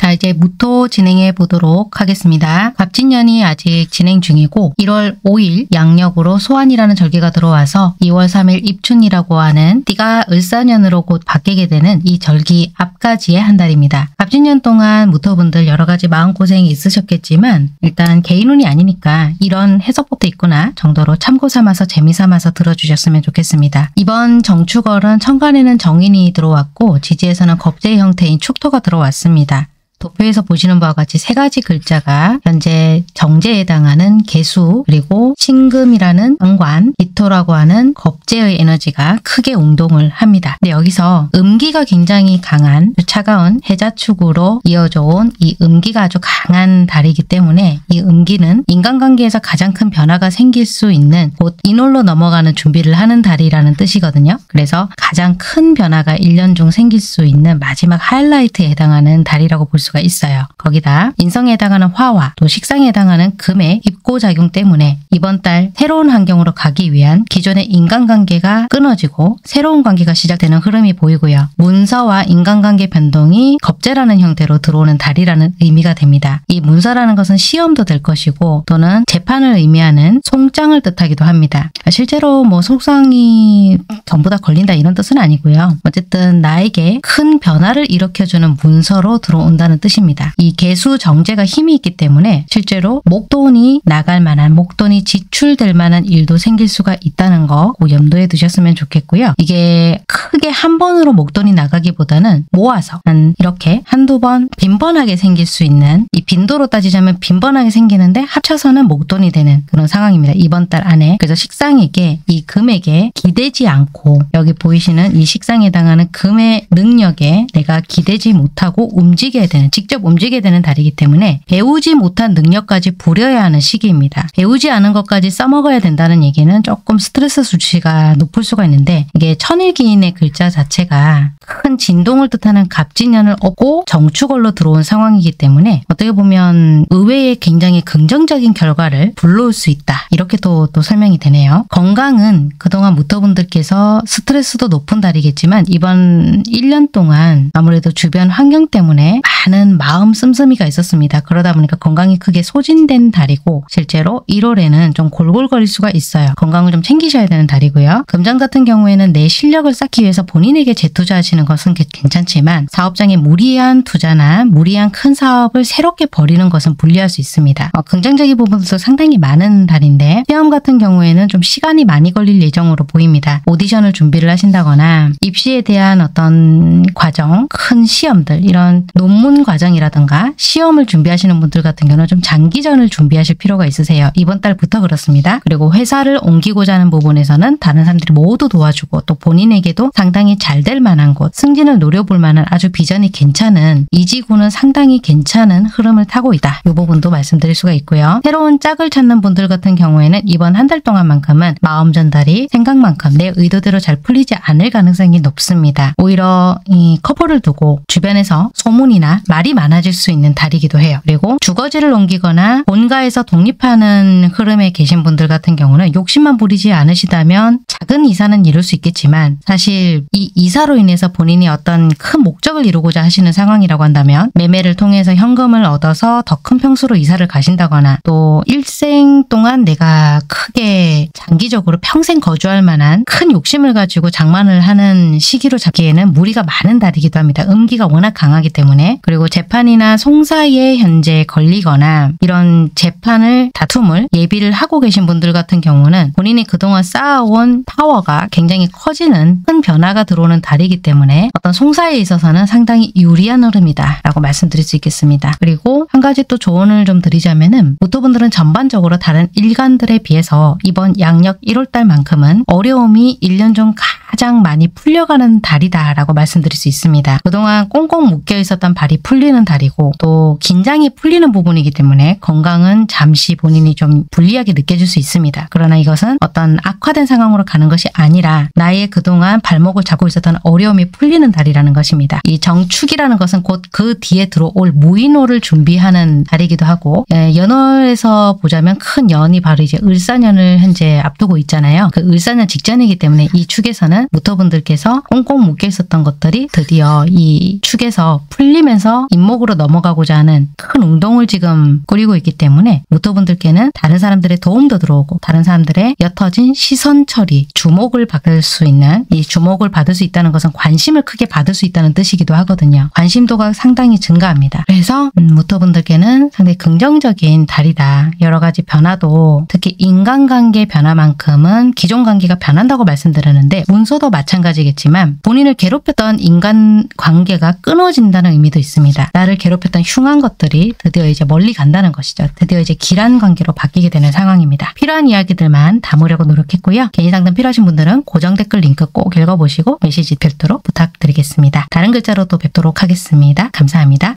자, 이제 무토 진행해 보도록 하겠습니다. 갑진년이 아직 진행 중이고 1월 5일 양력으로 소환이라는 절기가 들어와서 2월 3일 입춘이라고 하는 띠가 을사년으로 곧 바뀌게 되는 이 절기 앞까지의 한 달입니다. 갑진년 동안 무토분들 여러 가지 마음고생이 있으셨겠지만 일단 개인운이 아니니까 이런 해석법도 있구나 정도로 참고 삼아서 재미 삼아서 들어주셨으면 좋겠습니다. 이번 정축월은 천간에는 정인이 들어왔고 지지에서는 겁재의 형태인 축토가 들어왔습니다. 도표에서 보시는 바와 같이 세 가지 글자가 현재 정제에 해당하는 개수 그리고 신금이라는 상관, 기토라고 하는 겁재의 에너지가 크게 운동을 합니다. 근데 여기서 음기가 굉장히 강한 차가운 해자축으로 이어져 온 이 음기가 아주 강한 달이기 때문에 이 음기는 인간관계에서 가장 큰 변화가 생길 수 있는 곧 인월로 넘어가는 준비를 하는 달이라는 뜻이거든요. 그래서 가장 큰 변화가 1년 중 생길 수 있는 마지막 하이라이트에 해당하는 달이라고 볼 수 있습니다. 수가 있어요. 거기다 인성에 해당하는 화와 또 식상에 해당하는 금의 입고작용 때문에 이번 달 새로운 환경으로 가기 위한 기존의 인간관계가 끊어지고 새로운 관계가 시작되는 흐름이 보이고요. 문서와 인간관계 변동이 겁재라는 형태로 들어오는 달이라는 의미가 됩니다. 이 문서라는 것은 시험도 될 것이고 또는 재판을 의미하는 송장을 뜻하기도 합니다. 실제로 뭐 송장이 전부 다 걸린다 이런 뜻은 아니고요. 어쨌든 나에게 큰 변화를 일으켜주는 문서로 들어온다는 뜻입니다. 이 개수 정제가 힘이 있기 때문에 실제로 목돈이 나갈 만한 목돈이 지출될 만한 일도 생길 수가 있다는 거 꼭 염두에 두셨으면 좋겠고요. 이게 크게 한 번으로 목돈이 나가기보다는 모아서 한 이렇게 한두 번 빈번하게 생길 수 있는 이 빈도로 따지자면 빈번하게 생기는데 합쳐서는 목돈이 되는 그런 상황입니다. 이번 달 안에 그래서 식상에게 이 금액에 기대지 않고 여기 보이시는 이 식상에 해당하는 금의 능력에 내가 기대지 못하고 움직여야 되는 직접 움직이게 되는 달이기 때문에 배우지 못한 능력까지 부려야 하는 시기입니다. 배우지 않은 것까지 써먹어야 된다는 얘기는 조금 스트레스 수치가 높을 수가 있는데 이게 천일기인의 글자 자체가 큰 진동을 뜻하는 갑진년을 얻고 정축월로 들어온 상황이기 때문에 어떻게 보면 의외의 굉장히 긍정적인 결과를 불러올 수 있다. 이렇게 또 설명이 되네요. 건강은 그동안 무토분들께서 스트레스도 높은 달이겠지만 이번 1년 동안 아무래도 주변 환경 때문에 많은 마음 씀씀이가 있었습니다. 그러다 보니까 건강이 크게 소진된 달이고 실제로 1월에는 좀 골골거릴 수가 있어요. 건강을 좀 챙기셔야 되는 달이고요. 금전 같은 경우에는 내 실력을 쌓기 위해서 본인에게 재투자하시는 것은 괜찮지만 사업장에 무리한 투자나 무리한 큰 사업을 새롭게 벌이는 것은 불리할 수 있습니다. 긍정적인 부분도 상당히 많은 달인데 시험 같은 경우에는 좀 시간이 많이 걸릴 예정으로 보입니다. 오디션을 준비를 하신다거나 입시에 대한 어떤 과정, 큰 시험들 이런 논문 과정이라든가 시험을 준비하시는 분들 같은 경우는 좀 장기전을 준비하실 필요가 있으세요. 이번 달부터 그렇습니다. 그리고 회사를 옮기고자 하는 부분에서는 다른 사람들이 모두 도와주고 또 본인에게도 상당히 잘 될 만한 곳, 승진을 노려볼 만한 아주 비전이 괜찮은 이지구는 상당히 괜찮은 흐름을 타고 있다. 이 부분도 말씀드릴 수가 있고요. 새로운 짝을 찾는 분들 같은 경우에는 이번 한 달 동안만큼은 마음 전달이 생각만큼 내 의도대로 잘 풀리지 않을 가능성이 높습니다. 오히려 이 커플을 두고 주변에서 소문이나 말이 많아질 수 있는 달이기도 해요. 그리고 주거지를 옮기거나 본가에서 독립하는 흐름에 계신 분들 같은 경우는 욕심만 부리지 않으시다면 작은 이사는 이룰 수 있겠지만 사실 이 이사로 인해서 본인이 어떤 큰 목적을 이루고자 하시는 상황이라고 한다면 매매를 통해서 현금을 얻어서 더 큰 평수로 이사를 가신다거나 또 일생 동안 내가 크게 장기적으로 평생 거주할 만한 큰 욕심을 가지고 장만을 하는 시기로 잡기에는 무리가 많은 달이기도 합니다. 음기가 워낙 강하기 때문에. 그리고 재판이나 송사에 현재 걸리거나 이런 재판을 다툼을 예비를 하고 계신 분들 같은 경우는 본인이 그동안 쌓아온 파워가 굉장히 커지는 큰 변화가 들어오는 달이기 때문에 어떤 송사에 있어서는 상당히 유리한 흐름이다 라고 말씀드릴 수 있겠습니다. 그리고 한 가지 또 조언을 좀 드리자면은 모토분들은 전반적으로 다른 일간들에 비해서 이번 양력 1월달만큼은 어려움이 1년 중 가장 많이 풀려가는 달이다 라고 말씀드릴 수 있습니다. 그동안 꽁꽁 묶여 있었던 발이 풀리는 달이고 또 긴장이 풀리는 부분이기 때문에 건강은 잠시 본인이 좀 불리하게 느껴질 수 있습니다. 그러나 이것은 어떤 악화된 상황으로 가는 것이 아니라 나의 그동안 발목을 잡고 있었던 어려움이 풀리는 달이라는 것입니다. 이 정축이라는 것은 곧 그 뒤에 들어올 무인호를 준비하는 달이기도 하고 연월에서 보자면 큰 연이 바로 이제 을사년을 현재 앞두고 있잖아요. 그 을사년 직전이기 때문에 이 축에서는 무토분들께서 꽁꽁 묶여 있었던 것들이 드디어 이 축에서 풀리면서 인목으로 넘어가고자 하는 큰 운동을 지금 꾸리고 있기 때문에 무토분들께는 다른 사람들의 도움도 들어오고 다른 사람들의 옅어진 시선 처리, 주목을 받을 수 있는 이 주목을 받을 수 있다는 것은 관심을 크게 받을 수 있다는 뜻이기도 하거든요. 관심도가 상당히 증가합니다. 그래서 무토분들께는 상당히 긍정적인 달이다. 여러 가지 변화도 특히 인간관계 변화만큼은 기존 관계가 변한다고 말씀드렸는데 문서도 마찬가지겠지만 본인을 괴롭혔던 인간관계가 끊어진다는 의미도 있습니다. 나를 괴롭혔던 흉한 것들이 드디어 이제 멀리 간다는 것이죠. 드디어 이제 길한 관계로 바뀌게 되는 상황입니다. 필요한 이야기들만 담으려고 노력했고요. 개인 상담 필요하신 분들은 고정 댓글 링크 꼭 읽어보시고 메시지 별도로 부탁드리겠습니다. 다른 글자로 또 뵙도록 하겠습니다. 감사합니다.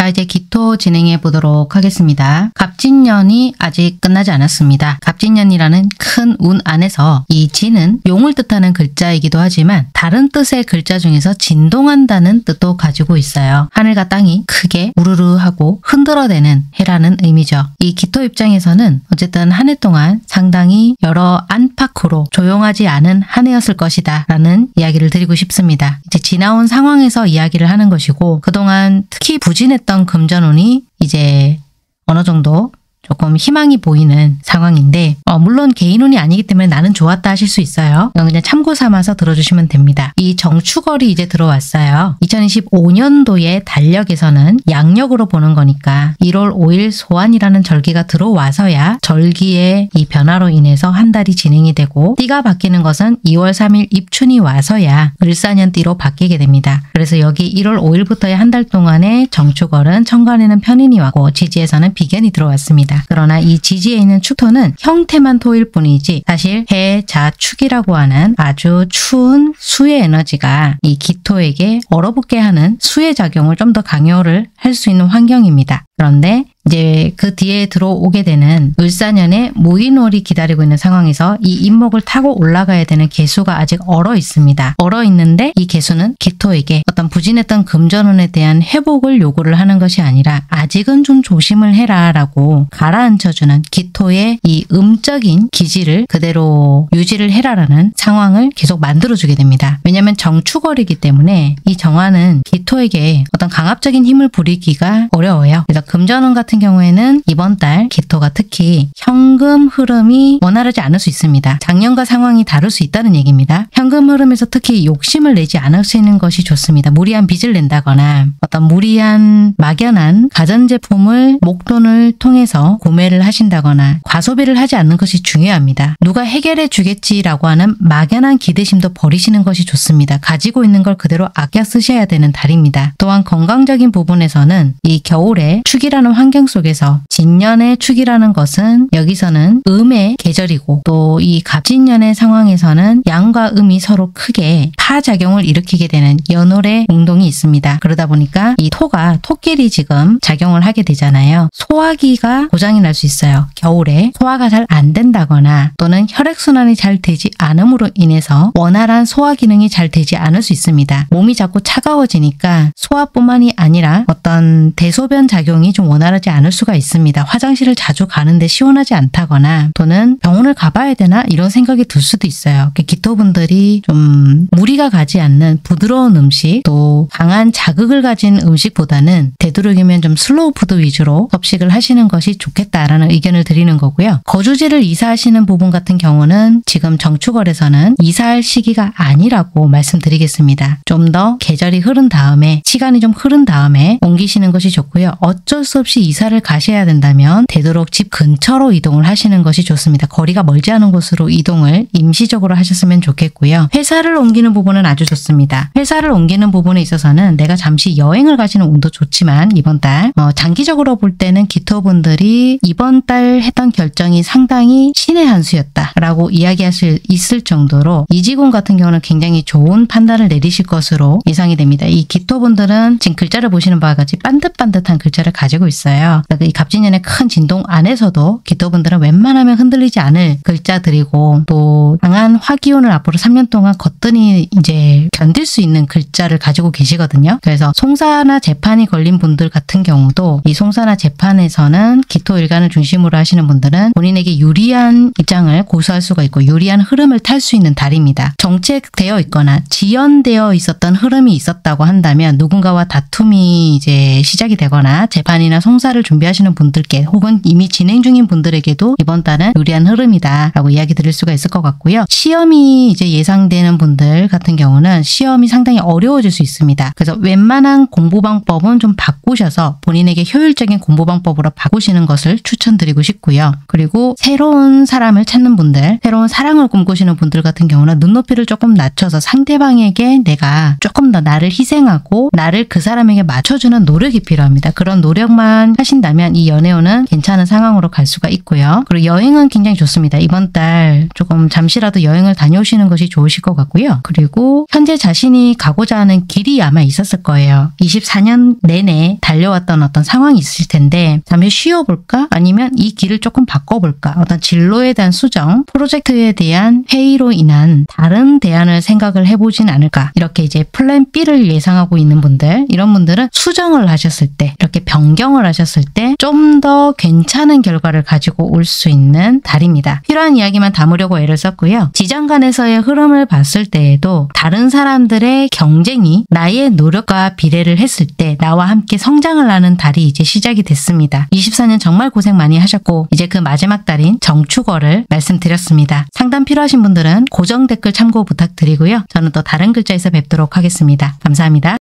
자, 이제 기토 진행해 보도록 하겠습니다. 갑진년이 아직 끝나지 않았습니다. 갑진년이라는 큰 운 안에서 이 진은 용을 뜻하는 글자이기도 하지만 다른 뜻의 글자 중에서 진동한다는 뜻도 가지고 있어요. 하늘과 땅이 크게 우르르 하고 흔들어대는 해라는 의미죠. 이 기토 입장에서는 어쨌든 한 해 동안 상당히 여러 안팎으로 조용하지 않은 한 해였을 것이다 라는 이야기를 드리고 싶습니다. 이제 지나온 상황에서 이야기를 하는 것이고 그동안 특히 부진했던 금전운이 이제 어느 정도 조금 희망이 보이는 상황인데 물론 개인운이 아니기 때문에 나는 좋았다 하실 수 있어요. 그냥 참고 삼아서 들어주시면 됩니다. 이 정축월이 이제 들어왔어요. 2025년도의 달력에서는 양력으로 보는 거니까 1월 5일 소환이라는 절기가 들어와서야 절기의 이 변화로 인해서 한 달이 진행이 되고 띠가 바뀌는 것은 2월 3일 입춘이 와서야 을사년 띠로 바뀌게 됩니다. 그래서 여기 1월 5일부터의 한 달 동안의 정축월은 천간에는 편인이 왔고 지지에서는 비견이 들어왔습니다. 그러나 이 지지에 있는 축토는 형태만 토일 뿐이지 사실 해, 자, 축이라고 하는 아주 추운 수의 에너지가 이 기토에게 얼어붙게 하는 수의 작용을 좀 더 강요를 할 수 있는 환경입니다. 그런데 이제 그 뒤에 들어오게 되는 을사년에 무인월이 기다리고 있는 상황에서 이 인목을 타고 올라가야 되는 계수가 아직 얼어 있습니다. 얼어 있는데 이 계수는 기토에게 어떤 부진했던 금전운에 대한 회복을 요구를 하는 것이 아니라 아직은 좀 조심을 해라 라고 가라앉혀주는 기토의 이 음적인 기질을 그대로 유지를 해라라는 상황을 계속 만들어주게 됩니다. 왜냐하면 정축월이기 때문에 이 정화는 기토에게 어떤 강압적인 힘을 부리기가 어려워요. 그래서 금전운 같은 경우에는 이번 달 기토가 특히 현금 흐름이 원활하지 않을 수 있습니다. 작년과 상황이 다를 수 있다는 얘기입니다. 현금 흐름에서 특히 욕심을 내지 않으시는 것이 좋습니다. 무리한 빚을 낸다거나 어떤 무리한 막연한 가전제품을 목돈을 통해서 구매를 하신다거나 과소비를 하지 않는 것이 중요합니다. 누가 해결해 주겠지라고 하는 막연한 기대심도 버리시는 것이 좋습니다. 가지고 있는 걸 그대로 아껴 쓰셔야 되는 달입니다. 또한 건강적인 부분에서는 이 겨울에 축이라는 환경 속에서 진년의 축이라는 것은 여기서는 음의 계절이고 또 이 갑진년의 상황에서는 양과 음이 서로 크게 파작용을 일으키게 되는 연월의 공동이 있습니다. 그러다 보니까 이 토가 토끼리 지금 작용을 하게 되잖아요. 소화기가 고장이 날 수 있어요. 겨울에 소화가 잘 안 된다거나 또는 혈액순환이 잘 되지 않음으로 인해서 원활한 소화 기능이 잘 되지 않을 수 있습니다. 몸이 자꾸 차가워지니까 소화뿐만이 아니라 어떤 대소변 작용이 좀 원활하지 않을 수가 있습니다. 화장실을 자주 가는데 시원하지 않다거나 또는 병원을 가봐야 되나 이런 생각이 들 수도 있어요. 기토분들이 좀 무리가 가지 않는 부드러운 음식 또 강한 자극을 가진 음식보다는 되도록이면 좀 슬로우 푸드 위주로 섭식을 하시는 것이 좋겠다라는 의견을 드리는 거고요. 거주지를 이사하시는 부분 같은 경우는 지금 정축월에서는 이사할 시기가 아니라고 말씀드리겠습니다. 좀 더 계절이 흐른 다음에 시간이 좀 흐른 다음에 옮기시는 것이 좋고요. 어쩔 수 없이 이사를 가셔야 된다면 되도록 집 근처로 이동을 하시는 것이 좋습니다. 거리가 멀지 않은 곳으로 이동을 임시적으로 하셨으면 좋겠고요. 회사를 옮기는 부분은 아주 좋습니다. 회사를 옮기는 부분에 있어서는 내가 잠시 여행을 가시는 운도 좋지만 이번 달 장기적으로 볼 때는 기토분들이 이번 달 했던 결정이 상당히 신의 한 수였다라고 이야기할 수 있을 정도로 이직운 같은 경우는 굉장히 좋은 판단을 내리실 것으로 예상이 됩니다. 이 기토분들은 지금 글자를 보시는 바와 같이 반듯반듯한 글자를 가지고 있어요. 그러니까 이 갑진년의 큰 진동 안에서도 기토분들은 웬만하면 흔들리지 않을 글자들이고 또 강한 화기운을 앞으로 3년 동안 거뜬히 이제 견딜 수 있는 글자를 가지고 계시거든요. 그래서 송사나 재판이 걸린 분들 같은 경우도 이 송사나 재판에서는 기토일간을 중심으로 하시는 분들은 본인에게 유리한 입장을 고수할 수가 있고 유리한 흐름을 탈 수 있는 달입니다. 정책되어 있거나 지연되어 있었던 흐름이 있었다고 한다면 누군가와 다툼이 이제 시작이 되거나 재판이나 송사를 준비하시는 분들께 혹은 이미 진행 중인 분들에게도 이번 달은 유리한 흐름이다 라고 이야기 드릴 수가 있을 것 같고요. 시험이 이제 예상되는 분들 같은 경우는 시험이 상당히 어려워질 수 있습니다. 그래서 웬만한 공부 방법은 좀 바꾸셔서 본인에게 효율적인 공부 방법으로 바꾸시는 것을 추천드리고 싶고요. 그리고 새로운 사람을 찾는 분들, 새로운 사랑을 꿈꾸시는 분들 같은 경우는 눈높이를 조금 낮춰서 상대방에게 내가 조금 더 나를 희생하고 나를 그 사람에게 맞춰주는 노력이 필요합니다. 그런 노력만 하신다면 이 연애운은 괜찮은 상황으로 갈 수가 있고요. 그리고 여행은 굉장히 좋습니다. 이번 달 조금 잠시라도 여행을 다녀오시는 것이 좋으실 것 같고요. 그리고 현재 자신이 가고자 하는 길이 아마 있었을 거예요. 24년 내내 달려왔던 어떤 상황이 있을 텐데 잠시 쉬어볼까? 아니면 이 길을 조금 바꿔볼까? 어떤 진로에 대한 수정, 프로젝트에 대한 회의로 인한 다른 대안을 생각을 해보진 않을까? 이렇게 이제 플랜 B를 예상하고 있는 분들, 이런 분들은 수정을 하셨을 때, 이렇게 변경을 하셨을 때 좀 더 괜찮은 결과를 가지고 올 수 있는 달입니다. 필요한 이야기만 담으려고 애를 썼고요. 지장 간에서의 흐름을 봤을 때에도 다른 사람들의 경쟁이 나의 노력과 비례를 했을 때 나와 함께 성장을 하는 달이 이제 시작이 됐습니다. 24년 정말 고생 많이 하셨고 이제 그 마지막 달인 정축월을 말씀드렸습니다. 상담 필요하신 분들은 고정 댓글 참고 부탁드리고요. 저는 또 다른 글자에서 뵙도록 하겠습니다. 감사합니다.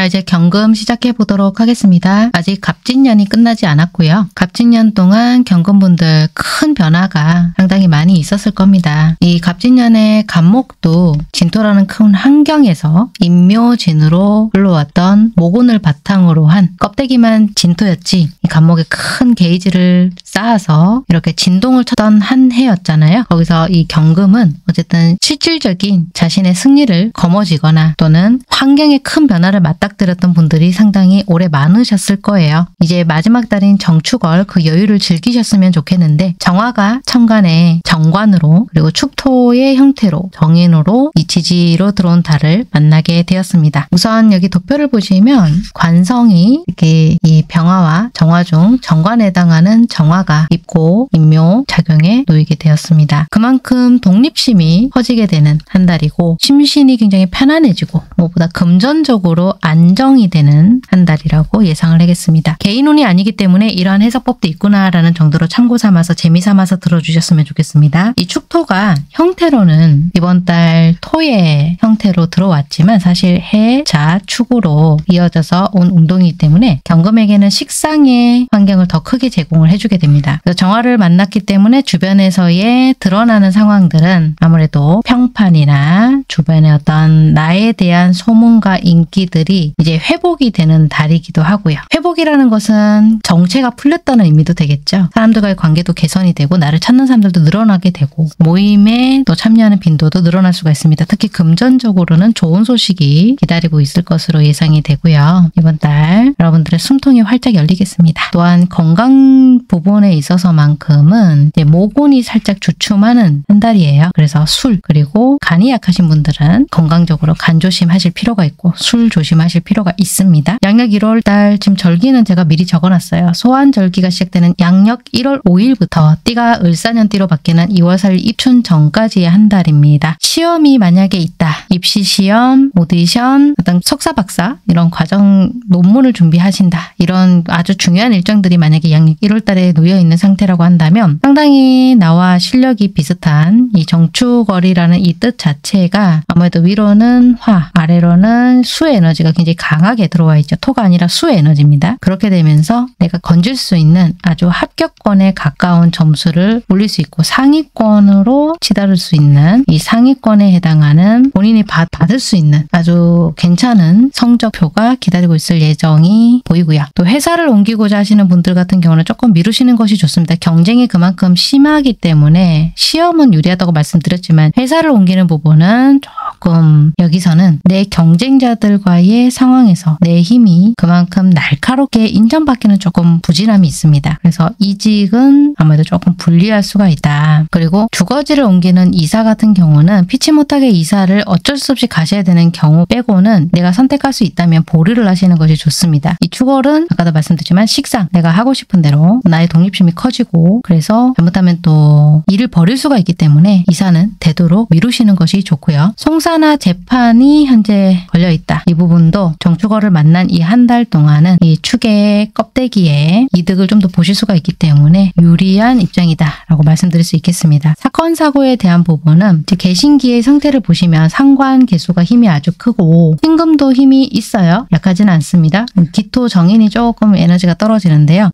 자, 이제 경금 시작해 보도록 하겠습니다. 아직 갑진년이 끝나지 않았고요. 갑진년 동안 경금분들 큰 변화가 상당히 많이 있었을 겁니다. 이 갑진년의 갑목도 진토라는 큰 환경에서 인묘진으로 흘러왔던 모곤을 바탕으로 한 껍데기만 진토였지 이 갑목에 큰 게이지를 쌓아서 이렇게 진동을 쳤던 한 해였잖아요. 거기서 이 경금은 어쨌든 실질적인 자신의 승리를 거머쥐거나 또는 환경에 큰 변화를 맞다 드렸던 분들이 상당히 오래 많으셨을 거예요. 이제 마지막 달인 정축월 그 여유를 즐기셨으면 좋겠는데 정화가 천간에 정관으로 그리고 축토의 형태로 정인으로 이 지지로 들어온 달을 만나게 되었습니다. 우선 여기 도표를 보시면 관성이 이렇게 이 병화와 정화 중 정관에 해당하는 정화가 입고 인묘 작용에 놓이게 되었습니다. 그만큼 독립심이 커지게 되는 한 달이고 심신이 굉장히 편안해지고 무엇보다 금전적으로 안정이 되는 한 달이라고 예상을 하겠습니다. 개인운이 아니기 때문에 이러한 해석법도 있구나라는 정도로 참고 삼아서 재미 삼아서 들어주셨으면 좋겠습니다. 이 축토가 형태로는 이번 달 토의 형태로 들어왔지만 사실 해, 자, 축으로 이어져서 온 운동이기 때문에 경금에게는 식상의 때문에 환경을 더 크게 제공을 해주게 됩니다. 그래서 정화를 만났기 때문에 주변에서의 드러나는 상황들은 아무래도 평판이나 주변의 어떤 나에 대한 소문과 인기들이 이제 회복이 되는 달이기도 하고요. 회복이라는 것은 정체가 풀렸다는 의미도 되겠죠. 사람들과의 관계도 개선이 되고 나를 찾는 사람들도 늘어나게 되고 모임에 또 참여하는 빈도도 늘어날 수가 있습니다. 특히 금전적으로는 좋은 소식이 기다리고 있을 것으로 예상이 되고요. 이번 달 여러분들의 숨통이 활짝 열리겠습니다. 또한 건강 부분에 있어서만큼은 이제 모곤이 살짝 주춤하는 한 달이에요. 그래서 술 그리고 간이 약하신 분들은 건강적으로 간 조심하실 필요가 있고 술 조심하실 필요가 있습니다. 양력 1월 달 지금 절기는 제가 미리 적어놨어요. 소환절기가 시작되는 양력 1월 5일부터 띠가 을사년띠로 바뀌는 2월 4일 입춘 전까지의 한 달입니다. 시험이 만약에 있다. 입시시험, 오디션, 어떤 석사박사 이런 과정 논문을 준비하신다. 이런 아주 중요한 일정들이 만약에 양력 1월 달에 놓여있는 상태라고 한다면 상당히 나와 실력이 비슷한 이 정축월이라는 이 뜻 자체가 아무래도 위로는 화, 아래로는 수의 에너지가 굉장히 강하게 들어와 있죠. 토가 아니라 수의 에너지입니다. 그렇게 되면서 내가 건질 수 있는 아주 합격권에 가까운 점수를 올릴 수 있고 상위권으로 치달을 수 있는 이 상위권에 해당하는 본인이 받을 수 있는 아주 괜찮은 성적표가 기다리고 있을 예정이 보이고요. 또 회사를 옮기고자 하시는 분들 같은 경우는 조금 미루시는 것이 좋습니다. 경쟁이 그만큼 심하기 때문에 시험은 유리하다고 말씀드렸지만 회사를 옮기는 부분은 조금 여기서는 내 경쟁자들과의 상황에서 내 힘이 그만큼 날카롭게 인정받기는 조금 부진함이 있습니다. 그래서 이직은 아무래도 조금 불리할 수가 있다. 그리고 주거지를 옮기는 이사 같은 경우는 피치 못하게 이사를 어쩔 수 없이 가셔야 되는 경우 빼고는 내가 선택할 수 있다면 보류를 하시는 것이 좋습니다. 이 축월은 아까도 말씀드렸지만 식상, 내가 하고 싶은 대로 나의 독립심이 커지고 그래서 잘못하면 또 일을 벌일 수가 있기 때문에 이사는 되도록 미루시는 것이 좋고요. 송사나 재판이 현재 걸려있다. 이 부분도 정축월을 만난 이 한 달 동안은 이 축의 껍데기에 이득을 좀 더 보실 수가 있기 때문에 유리한 입장이다 라고 말씀드릴 수 있겠습니다. 사건 사고에 대한 부분은 개신기의 상태를 보시면 상관 개수가 힘이 아주 크고 신금도 힘이 있어요. 약하지는 않습니다. 기토 정인이 조금 에너지가 떨어지는데요.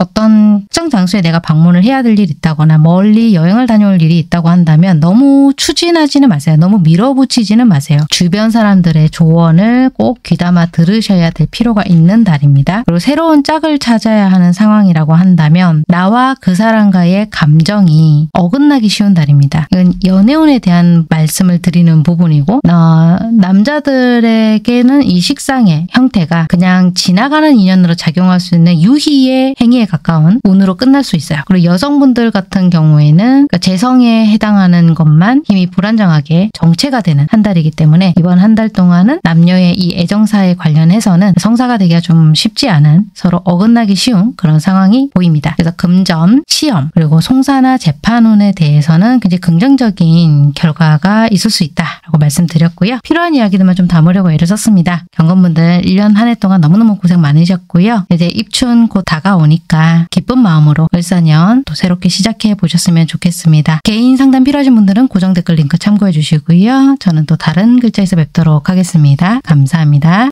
어떤 특정 장소에 내가 방문을 해야 될 일이 있다거나 멀리 여행을 다녀올 일이 있다고 한다면 너무 추진하지는 마세요. 너무 밀어붙이지는 마세요. 주변 사람들의 조언을 꼭 귀담아 들으셔야 될 필요가 있는 달입니다. 그리고 새로운 짝을 찾아야 하는 상황이라고 한다면 나와 그 사람과의 감정이 어긋나기 쉬운 달입니다. 이건 연애운에 대한 말씀을 드리는 부분이고 남자들에게는 이 식상의 형태가 그냥 지나가는 인연으로 작용할 수 있는 유희의 행위에 가까운 운으로 끝날 수 있어요. 그리고 여성분들 같은 경우에는 그러니까 재성에 해당하는 것만 힘이 불안정하게 정체가 되는 한 달이기 때문에 이번 한 달 동안은 남녀의 이 애정사에 관련해서는 성사가 되기가 좀 쉽지 않은 서로 어긋나기 쉬운 그런 상황이 보입니다. 그래서 금전, 시험, 그리고 송사나 재판운에 대해서는 굉장히 긍정적인 결과가 있을 수 있다라고 말씀드렸고요. 필요한 이야기들만 좀 담으려고 애를 썼습니다. 경건분들 1년 한 해 동안 너무너무 고생 많으셨고요. 이제 입춘 곧 다가오니까 기쁜 마음으로 을사년 또 새롭게 시작해 보셨으면 좋겠습니다. 개인 상담 필요하신 분들은 고정 댓글 링크 참고해 주시고요. 저는 또 다른 글자에서 뵙도록 하겠습니다. 감사합니다.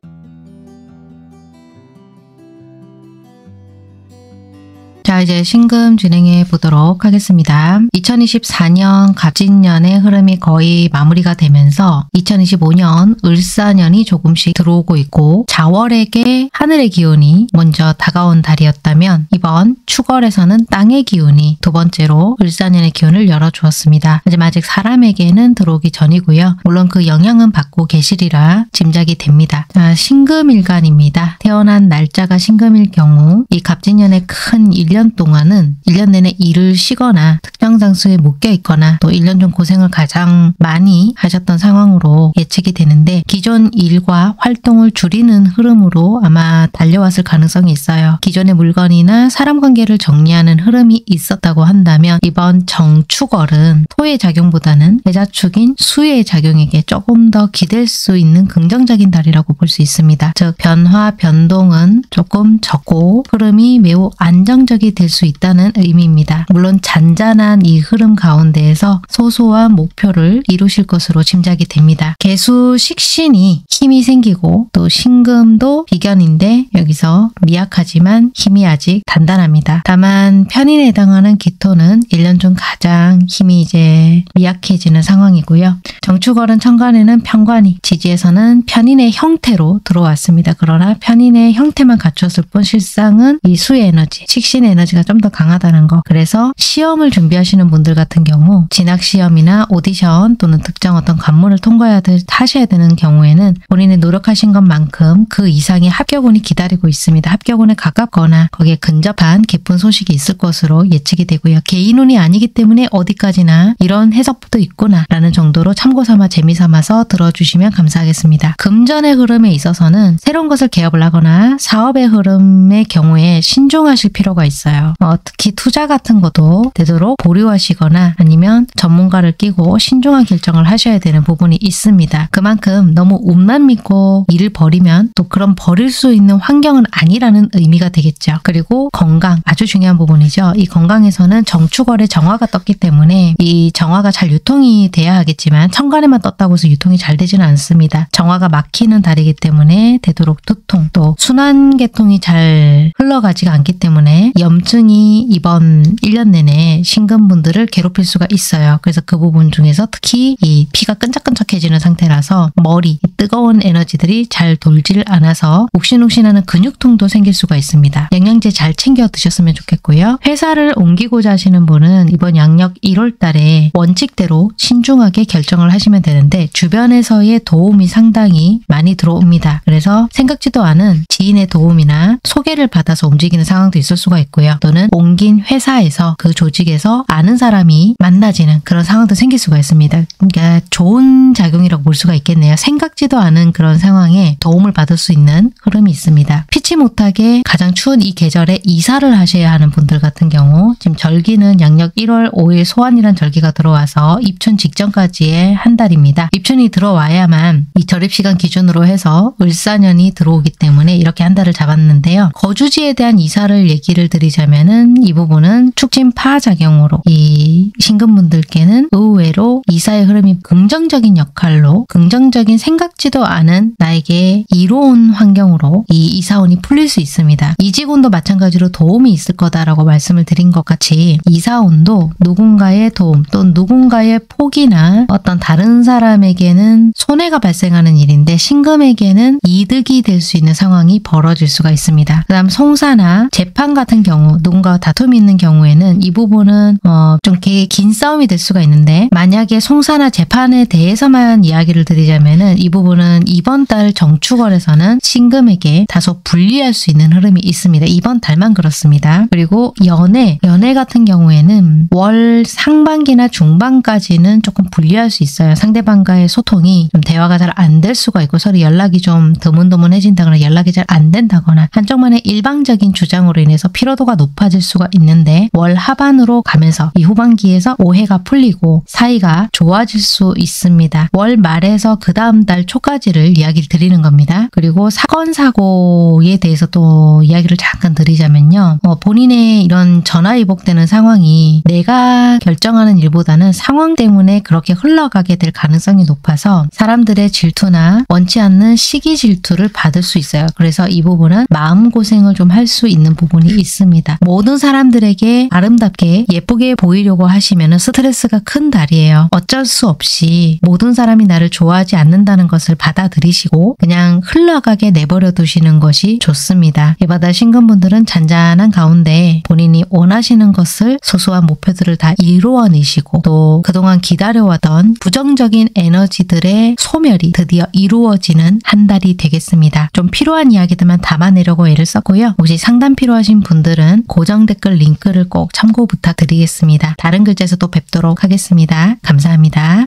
자, 이제 신금 진행해 보도록 하겠습니다. 2024년 갑진년의 흐름이 거의 마무리가 되면서 2025년 을사년이 조금씩 들어오고 있고 자월에게 하늘의 기운이 먼저 다가온 달이었다면 이번 축월에서는 땅의 기운이 두 번째로 을사년의 기운을 열어주었습니다. 하지만 아직 사람에게는 들어오기 전이고요. 물론 그 영향은 받고 계시리라 짐작이 됩니다. 자, 신금일간입니다. 태어난 날짜가 신금일 경우 이 갑진년의 큰 1년 동안은 1년 내내 일을 쉬거나 특정 장소에 묶여 있거나 또 1년 중 고생을 가장 많이 하셨던 상황으로 예측이 되는데 기존 일과 활동을 줄이는 흐름으로 아마 달려왔을 가능성이 있어요. 기존의 물건이나 사람 관계를 정리하는 흐름이 있었다고 한다면 이번 정축월은 토의 작용보다는 대자축인 수의 작용에게 조금 더 기댈 수 있는 긍정적인 달이라고 볼 수 있습니다. 즉 변화, 변동은 조금 적고 흐름이 매우 안정적이 해결이 될 수 있다는 의미입니다. 물론 잔잔한 이 흐름 가운데에서 소소한 목표를 이루실 것으로 짐작이 됩니다. 개수 식신이 힘이 생기고 또 신금도 비견인데 여기서 미약하지만 힘이 아직 단단합니다. 다만 편인에 해당하는 기토는 1년 중 가장 힘이 이제 미약해지는 상황이고요. 정축월은 천간에는 편관이, 지지에서는 편인의 형태로 들어왔습니다. 그러나 편인의 형태만 갖췄을 뿐 실상은 이 수의 에너지, 식신의 에너지가 좀 더 강하다는 거. 그래서 시험을 준비하시는 분들 같은 경우 진학시험이나 오디션 또는 특정 어떤 관문을 통과하셔야 되는 경우에는 본인이 노력하신 것만큼 그 이상의 합격운이 기다리고 있습니다. 합격운에 가깝거나 거기에 근접한 기쁜 소식이 있을 것으로 예측이 되고요. 개인운이 아니기 때문에 어디까지나 이런 해석도 있구나 라는 정도로 참고삼아 재미삼아서 들어주시면 감사하겠습니다. 금전의 흐름에 있어서는 새로운 것을 개업을 하거나 사업의 흐름의 경우에 신중하실 필요가 있어요. 특히 투자 같은 것도 되도록 보류하시거나 아니면 전문가를 끼고 신중한 결정을 하셔야 되는 부분이 있습니다. 그만큼 너무 운만 믿고 일을 벌이면 또 그런 버릴 수 있는 환경은 아니라는 의미가 되겠죠. 그리고 건강, 아주 중요한 부분이죠. 이 건강에서는 정축월의 정화가 떴기 때문에 이 정화가 잘 유통이 돼야 하겠지만 천간에만 떴다고 해서 유통이 잘 되지는 않습니다. 정화가 막히는 달이기 때문에 되도록 두통, 또 순환계통이 잘 흘러가지가 않기 때문에 염증이 이번 1년 내내 신금분들을 괴롭힐 수가 있어요. 그래서 그 부분 중에서 특히 이 피가 끈적끈적해지는 상태라서 머리, 뜨거운 에너지들이 잘 돌지를 않아서 욱신욱신하는 근육통도 생길 수가 있습니다. 영양제 잘 챙겨 드셨으면 좋겠고요. 회사를 옮기고자 하시는 분은 이번 양력 1월 달에 원칙대로 신중하게 결정을 하시면 되는데 주변에서의 도움이 상당히 많이 들어옵니다. 그래서 생각지도 않은 지인의 도움이나 소개를 받아서 움직이는 상황도 있을 수가 있고요. 또는 옮긴 회사에서 그 조직에서 아는 사람이 만나지는 그런 상황도 생길 수가 있습니다. 그러니까 좋은 작용이라고 볼 수가 있겠네요. 생각지도 않은 그런 상황에 도움을 받을 수 있는 흐름이 있습니다. 피치 못하게 가장 추운 이 계절에 이사를 하셔야 하는 분들 같은 경우 지금 절기는 양력 1월 5일 소환이란 절기가 들어와서 입춘 직전까지의 한 달입니다. 입춘이 들어와야만 이 절입시간 기준으로 해서 을사년이 들어오기 때문에 이렇게 한 달을 잡았는데요. 거주지에 대한 이사를 얘기를 드리자면은 이 부분은 축진파 작용으로 이 신금분들께는 의외로 이사의 흐름이 긍정적인 역할로 긍정적인 생각지도 않은 나에게 이로운 환경으로 이 이사운이 풀릴 수 있습니다. 이직운도 마찬가지로 도움이 있을 거다라고 말씀을 드린 것 같이 이사운도 누군가의 도움 또는 누군가의 포기나 어떤 다른 사람에게는 손해가 발생하는 일인데 신금에게는 이득이 될 수 있는 상황이 벌어질 수가 있습니다. 그 다음 송사나 재판 같은 경우 누군가와 다툼이 있는 경우에는 이 부분은 좀 되게 긴 싸움이 될 수가 있는데 만약에 송사나 재판에 대해서만 이야기를 드리자면은 이 부분은 이번 달 정축월에서는 신금에게 다소 불리할 수 있는 흐름이 있습니다. 이번 달만 그렇습니다. 그리고 연애 같은 경우에는 월 상반기나 중반까지는 조금 불리할 수 있어요. 상대방과의 소통이 좀 대화가 잘 안 될 수가 있고 서로 연락이 좀 드문드문해진다거나 연락이 잘 안 된다거나 한쪽만의 일방적인 주장으로 인해서 피로도가 높아질 수가 있는데 월 하반으로 가면서 이 후반기에서 오해가 풀리고 사이가 좋아질 수 있습니다. 월 말에서 그 다음 달 초까지를 이야기를 드리는 겁니다. 그리고 사건 사고에 대해서 또 이야기를 잠깐 드리자면요. 본인의 이런 전화위복되는 상황이 내가 결정하는 일보다는 상황 때문에 그렇게 흘러가게 될 가능성이 높아서 사람들의 질투나 원치 않는 시기 질투를 받을 수 있어요. 그래서 이 부분은 마음고생을 좀 할 수 있는 부분이 있습니다. 모든 사람들에게 아름답게 예쁘게 보이려고 하시면 스트레스가 큰 달이에요. 어쩔 수 없이 모든 사람이 나를 좋아하지 않는다는 것을 받아들이시고 그냥 흘러가게 내버려 두시는 것이 좋습니다. 이바다 신금분들은 잔잔한 가운데 본인이 원하시는 것을 소소한 목표들을 다 이루어내시고 또 그동안 기다려왔던 부정적인 에너지들의 소멸이 드디어 이루어지는 한 달이 되겠습니다. 좀 필요한 이야기들만 담아내려고 애를 썼고요. 혹시 상담 필요하신 분들은 고정 댓글 링크를 꼭 참고 부탁드리겠습니다. 다른 글자에서 또 뵙도록 하겠습니다. 감사합니다.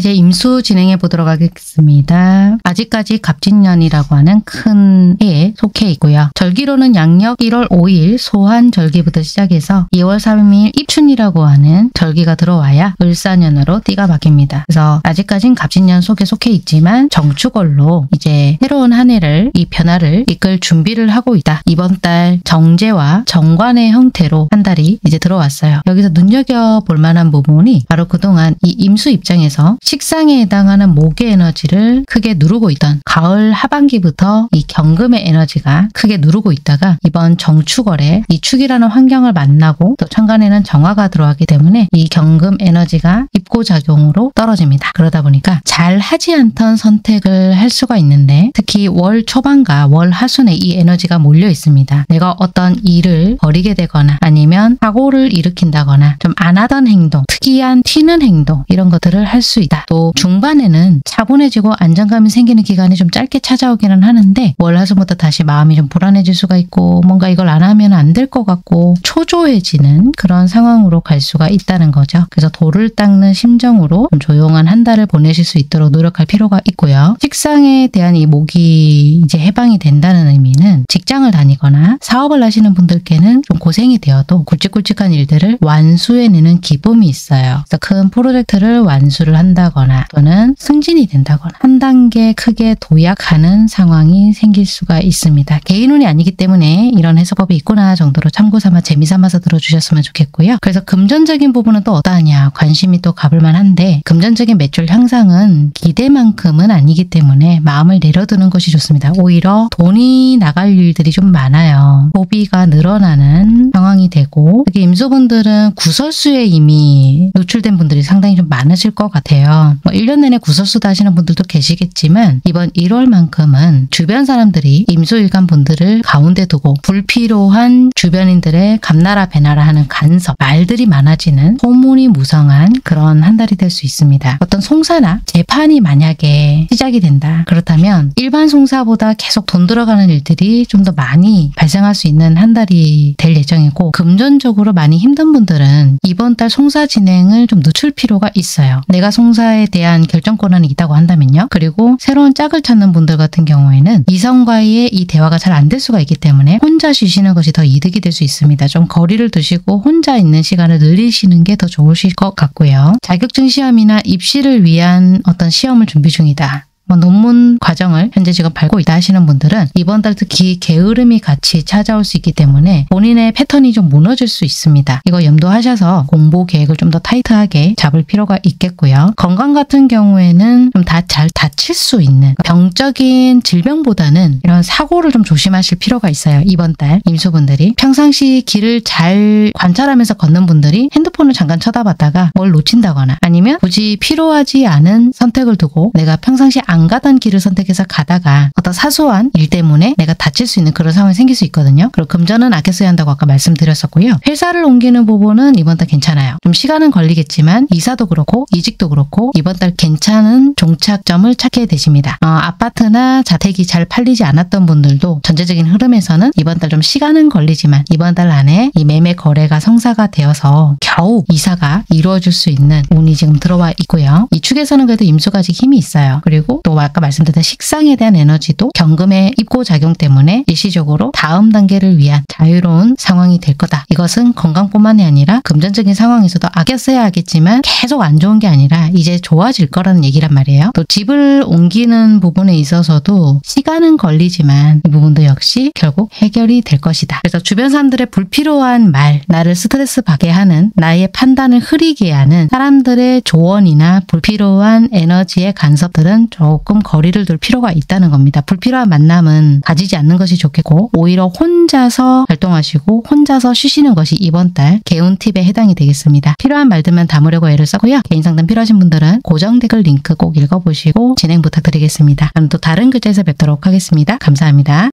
이제 임수 진행해 보도록 하겠습니다. 아직까지 갑진년이라고 하는 큰 해에 속해 있고요. 절기로는 양력 1월 5일 소환 절기부터 시작해서 2월 3일 입춘이라고 하는 절기가 들어와야 을사년으로 띠가 바뀝니다. 그래서 아직까진 갑진년 속에 속해 있지만 정축월로 이제 새로운 한 해를 이 변화를 이끌 준비를 하고 있다. 이번 달 정제와 정관의 형태로 한 달이 이제 들어왔어요. 여기서 눈여겨볼 만한 부분이 바로 그동안 이 임수 입장에서 식상에 해당하는 목의 에너지를 크게 누르고 있던 가을 하반기부터 이 경금의 에너지가 크게 누르고 있다가 이번 정축월에 이 축이라는 환경을 만나고 또 천간에는 정화가 들어왔기 때문에 이 경금 에너지가 입고작용으로 떨어집니다. 그러다 보니까 잘 하지 않던 선택을 할 수가 있는데 특히 월 초반과 월 하순에 이 에너지가 몰려 있습니다. 내가 어떤 일을 버리게 되거나 아니면 사고를 일으킨다거나 좀 안 하던 행동, 특이한 튀는 행동 이런 것들을 할 수 있다. 또 중반에는 차분해지고 안정감이 생기는 기간이 좀 짧게 찾아오기는 하는데 월 하순부터 다시 마음이 좀 불안해질 수가 있고 뭔가 이걸 안 하면 안 될 것 같고 초조해지는 그런 상황으로 갈 수가 있다는 거죠. 그래서 돌을 닦는 심정으로 좀 조용한 한 달을 보내실 수 있도록 노력할 필요가 있고요. 식상에 대한 이 목이 이제 해방이 된다는 의미는 직장을 다니거나 사업을 하시는 분들께는 좀 고생이 되어도 굵직굵직한 일들을 완수해내는 기쁨이 있어요. 그래서 큰 프로젝트를 완수를 한다거나 또는 승진이 된다거나 한 단계 크게 도약하는 상황이 생길 수가 있습니다. 개인운이 아니기 때문에 이런 해석법이 있구나 정도로 참고삼아 재미삼아서 들어주셨으면 좋겠고요. 그래서 금전적인 부분은 또 어떠하냐 관심이 또 가볼만 한데 금전적인 매출 향상은 기대만큼은 아니기 때문에 마음을 내려두는 것이 좋습니다. 오히려 돈이 나갈 일들이 좀 많아요. 소비가 늘어나는 상황이 되고 특히 임수분들은 구설수에 이미 노출된 분들이 상당히 좀 많으실 것 같아요. 1년 내내 구설수도 하시는 분들도 계시겠지만 이번 1월만큼은 주변 사람들이 임수일간 분들을 가운데 두고 불필요한 주변인들의 감나라 배나라 하는 간섭, 말들이 많아지는 소문이 무성한 그런 한 달이 될 수 있습니다. 어떤 송사나 재판이 만약에 시작이 된다. 그렇다면 일반 송사보다 계속 돈 들어가는 일들이 좀 더 많이 발생할 수 있는 한 달이 될 예정이고 금전적으로 많이 힘든 분들은 이번 달 송사 진행을 좀 늦출 필요가 있어요. 내가 송사에 대한 결정 권한이 있다고 한다면요. 그리고 새로운 짝을 찾는 분들 같은 경우에는 이성과의 이 대화가 잘 안 될 수가 있기 때문에 혼자 쉬시는 것이 더 이득이 될 수 있습니다. 좀 거리를 두시고 혼자 있는 시간을 늘리시는 게 더 좋으실 것 같고요. 자격증 시험이나 입시를 위한 어떤 시험을 준비 중이다. 논문 과정을 현재 지금 밟고 있다 하시는 분들은 이번 달 특히 게으름이 같이 찾아올 수 있기 때문에 본인의 패턴이 좀 무너질 수 있습니다. 이거 염두하셔서 공부 계획을 좀 더 타이트하게 잡을 필요가 있겠고요. 건강 같은 경우에는 좀 잘 다칠 수 있는 병적인 질병보다는 이런 사고를 좀 조심하실 필요가 있어요. 이번 달 임수분들이 평상시 길을 잘 관찰하면서 걷는 분들이 핸드폰을 잠깐 쳐다봤다가 뭘 놓친다거나 아니면 굳이 필요하지 않은 선택을 두고 내가 평상시 안 가던 길을 선택해서 가다가 어떤 사소한 일 때문에 내가 다칠 수 있는 그런 상황이 생길 수 있거든요. 그리고 금전은 아껴 써야 한다고 아까 말씀드렸었고요. 회사를 옮기는 부분은 이번 달 괜찮아요. 좀 시간은 걸리겠지만 이사도 그렇고 이직도 그렇고 이번 달 괜찮은 종착점을 찾게 되십니다. 아파트나 자택이 잘 팔리지 않았던 분들도 전체적인 흐름에서는 이번 달 좀 시간은 걸리지만 이번 달 안에 이 매매 거래가 성사가 되어서 겨우 이사가 이루어질 수 있는 운이 지금 들어와 있고요. 이 축에서는 그래도 임수가 아직 힘이 있어요. 그리고 또 아까 말씀드린 식상에 대한 에너지도 경금의 입고작용 때문에 일시적으로 다음 단계를 위한 자유로운 상황이 될 거다. 이것은 건강뿐만이 아니라 금전적인 상황에서도 아껴 써야 하겠지만 계속 안 좋은 게 아니라 이제 좋아질 거라는 얘기란 말이에요. 또 집을 옮기는 부분에 있어서도 시간은 걸리지만 이 부분도 역시 결국 해결이 될 것이다. 그래서 주변 사람들의 불필요한 말, 나를 스트레스 받게 하는 나의 판단을 흐리게 하는 사람들의 조언이나 불필요한 에너지의 간섭들은 조금 거리를 둘 필요가 있다는 겁니다. 불필요한 만남은 가지지 않는 것이 좋겠고 오히려 혼자서 활동하시고 혼자서 쉬시는 것이 이번 달 개운 팁에 해당이 되겠습니다. 필요한 말들만 담으려고 애를 써고요. 개인 상담 필요하신 분들은 고정 댓글 링크 꼭 읽어보시고 진행 부탁드리겠습니다. 그럼 또 다른 글자에서 뵙도록 하겠습니다. 감사합니다.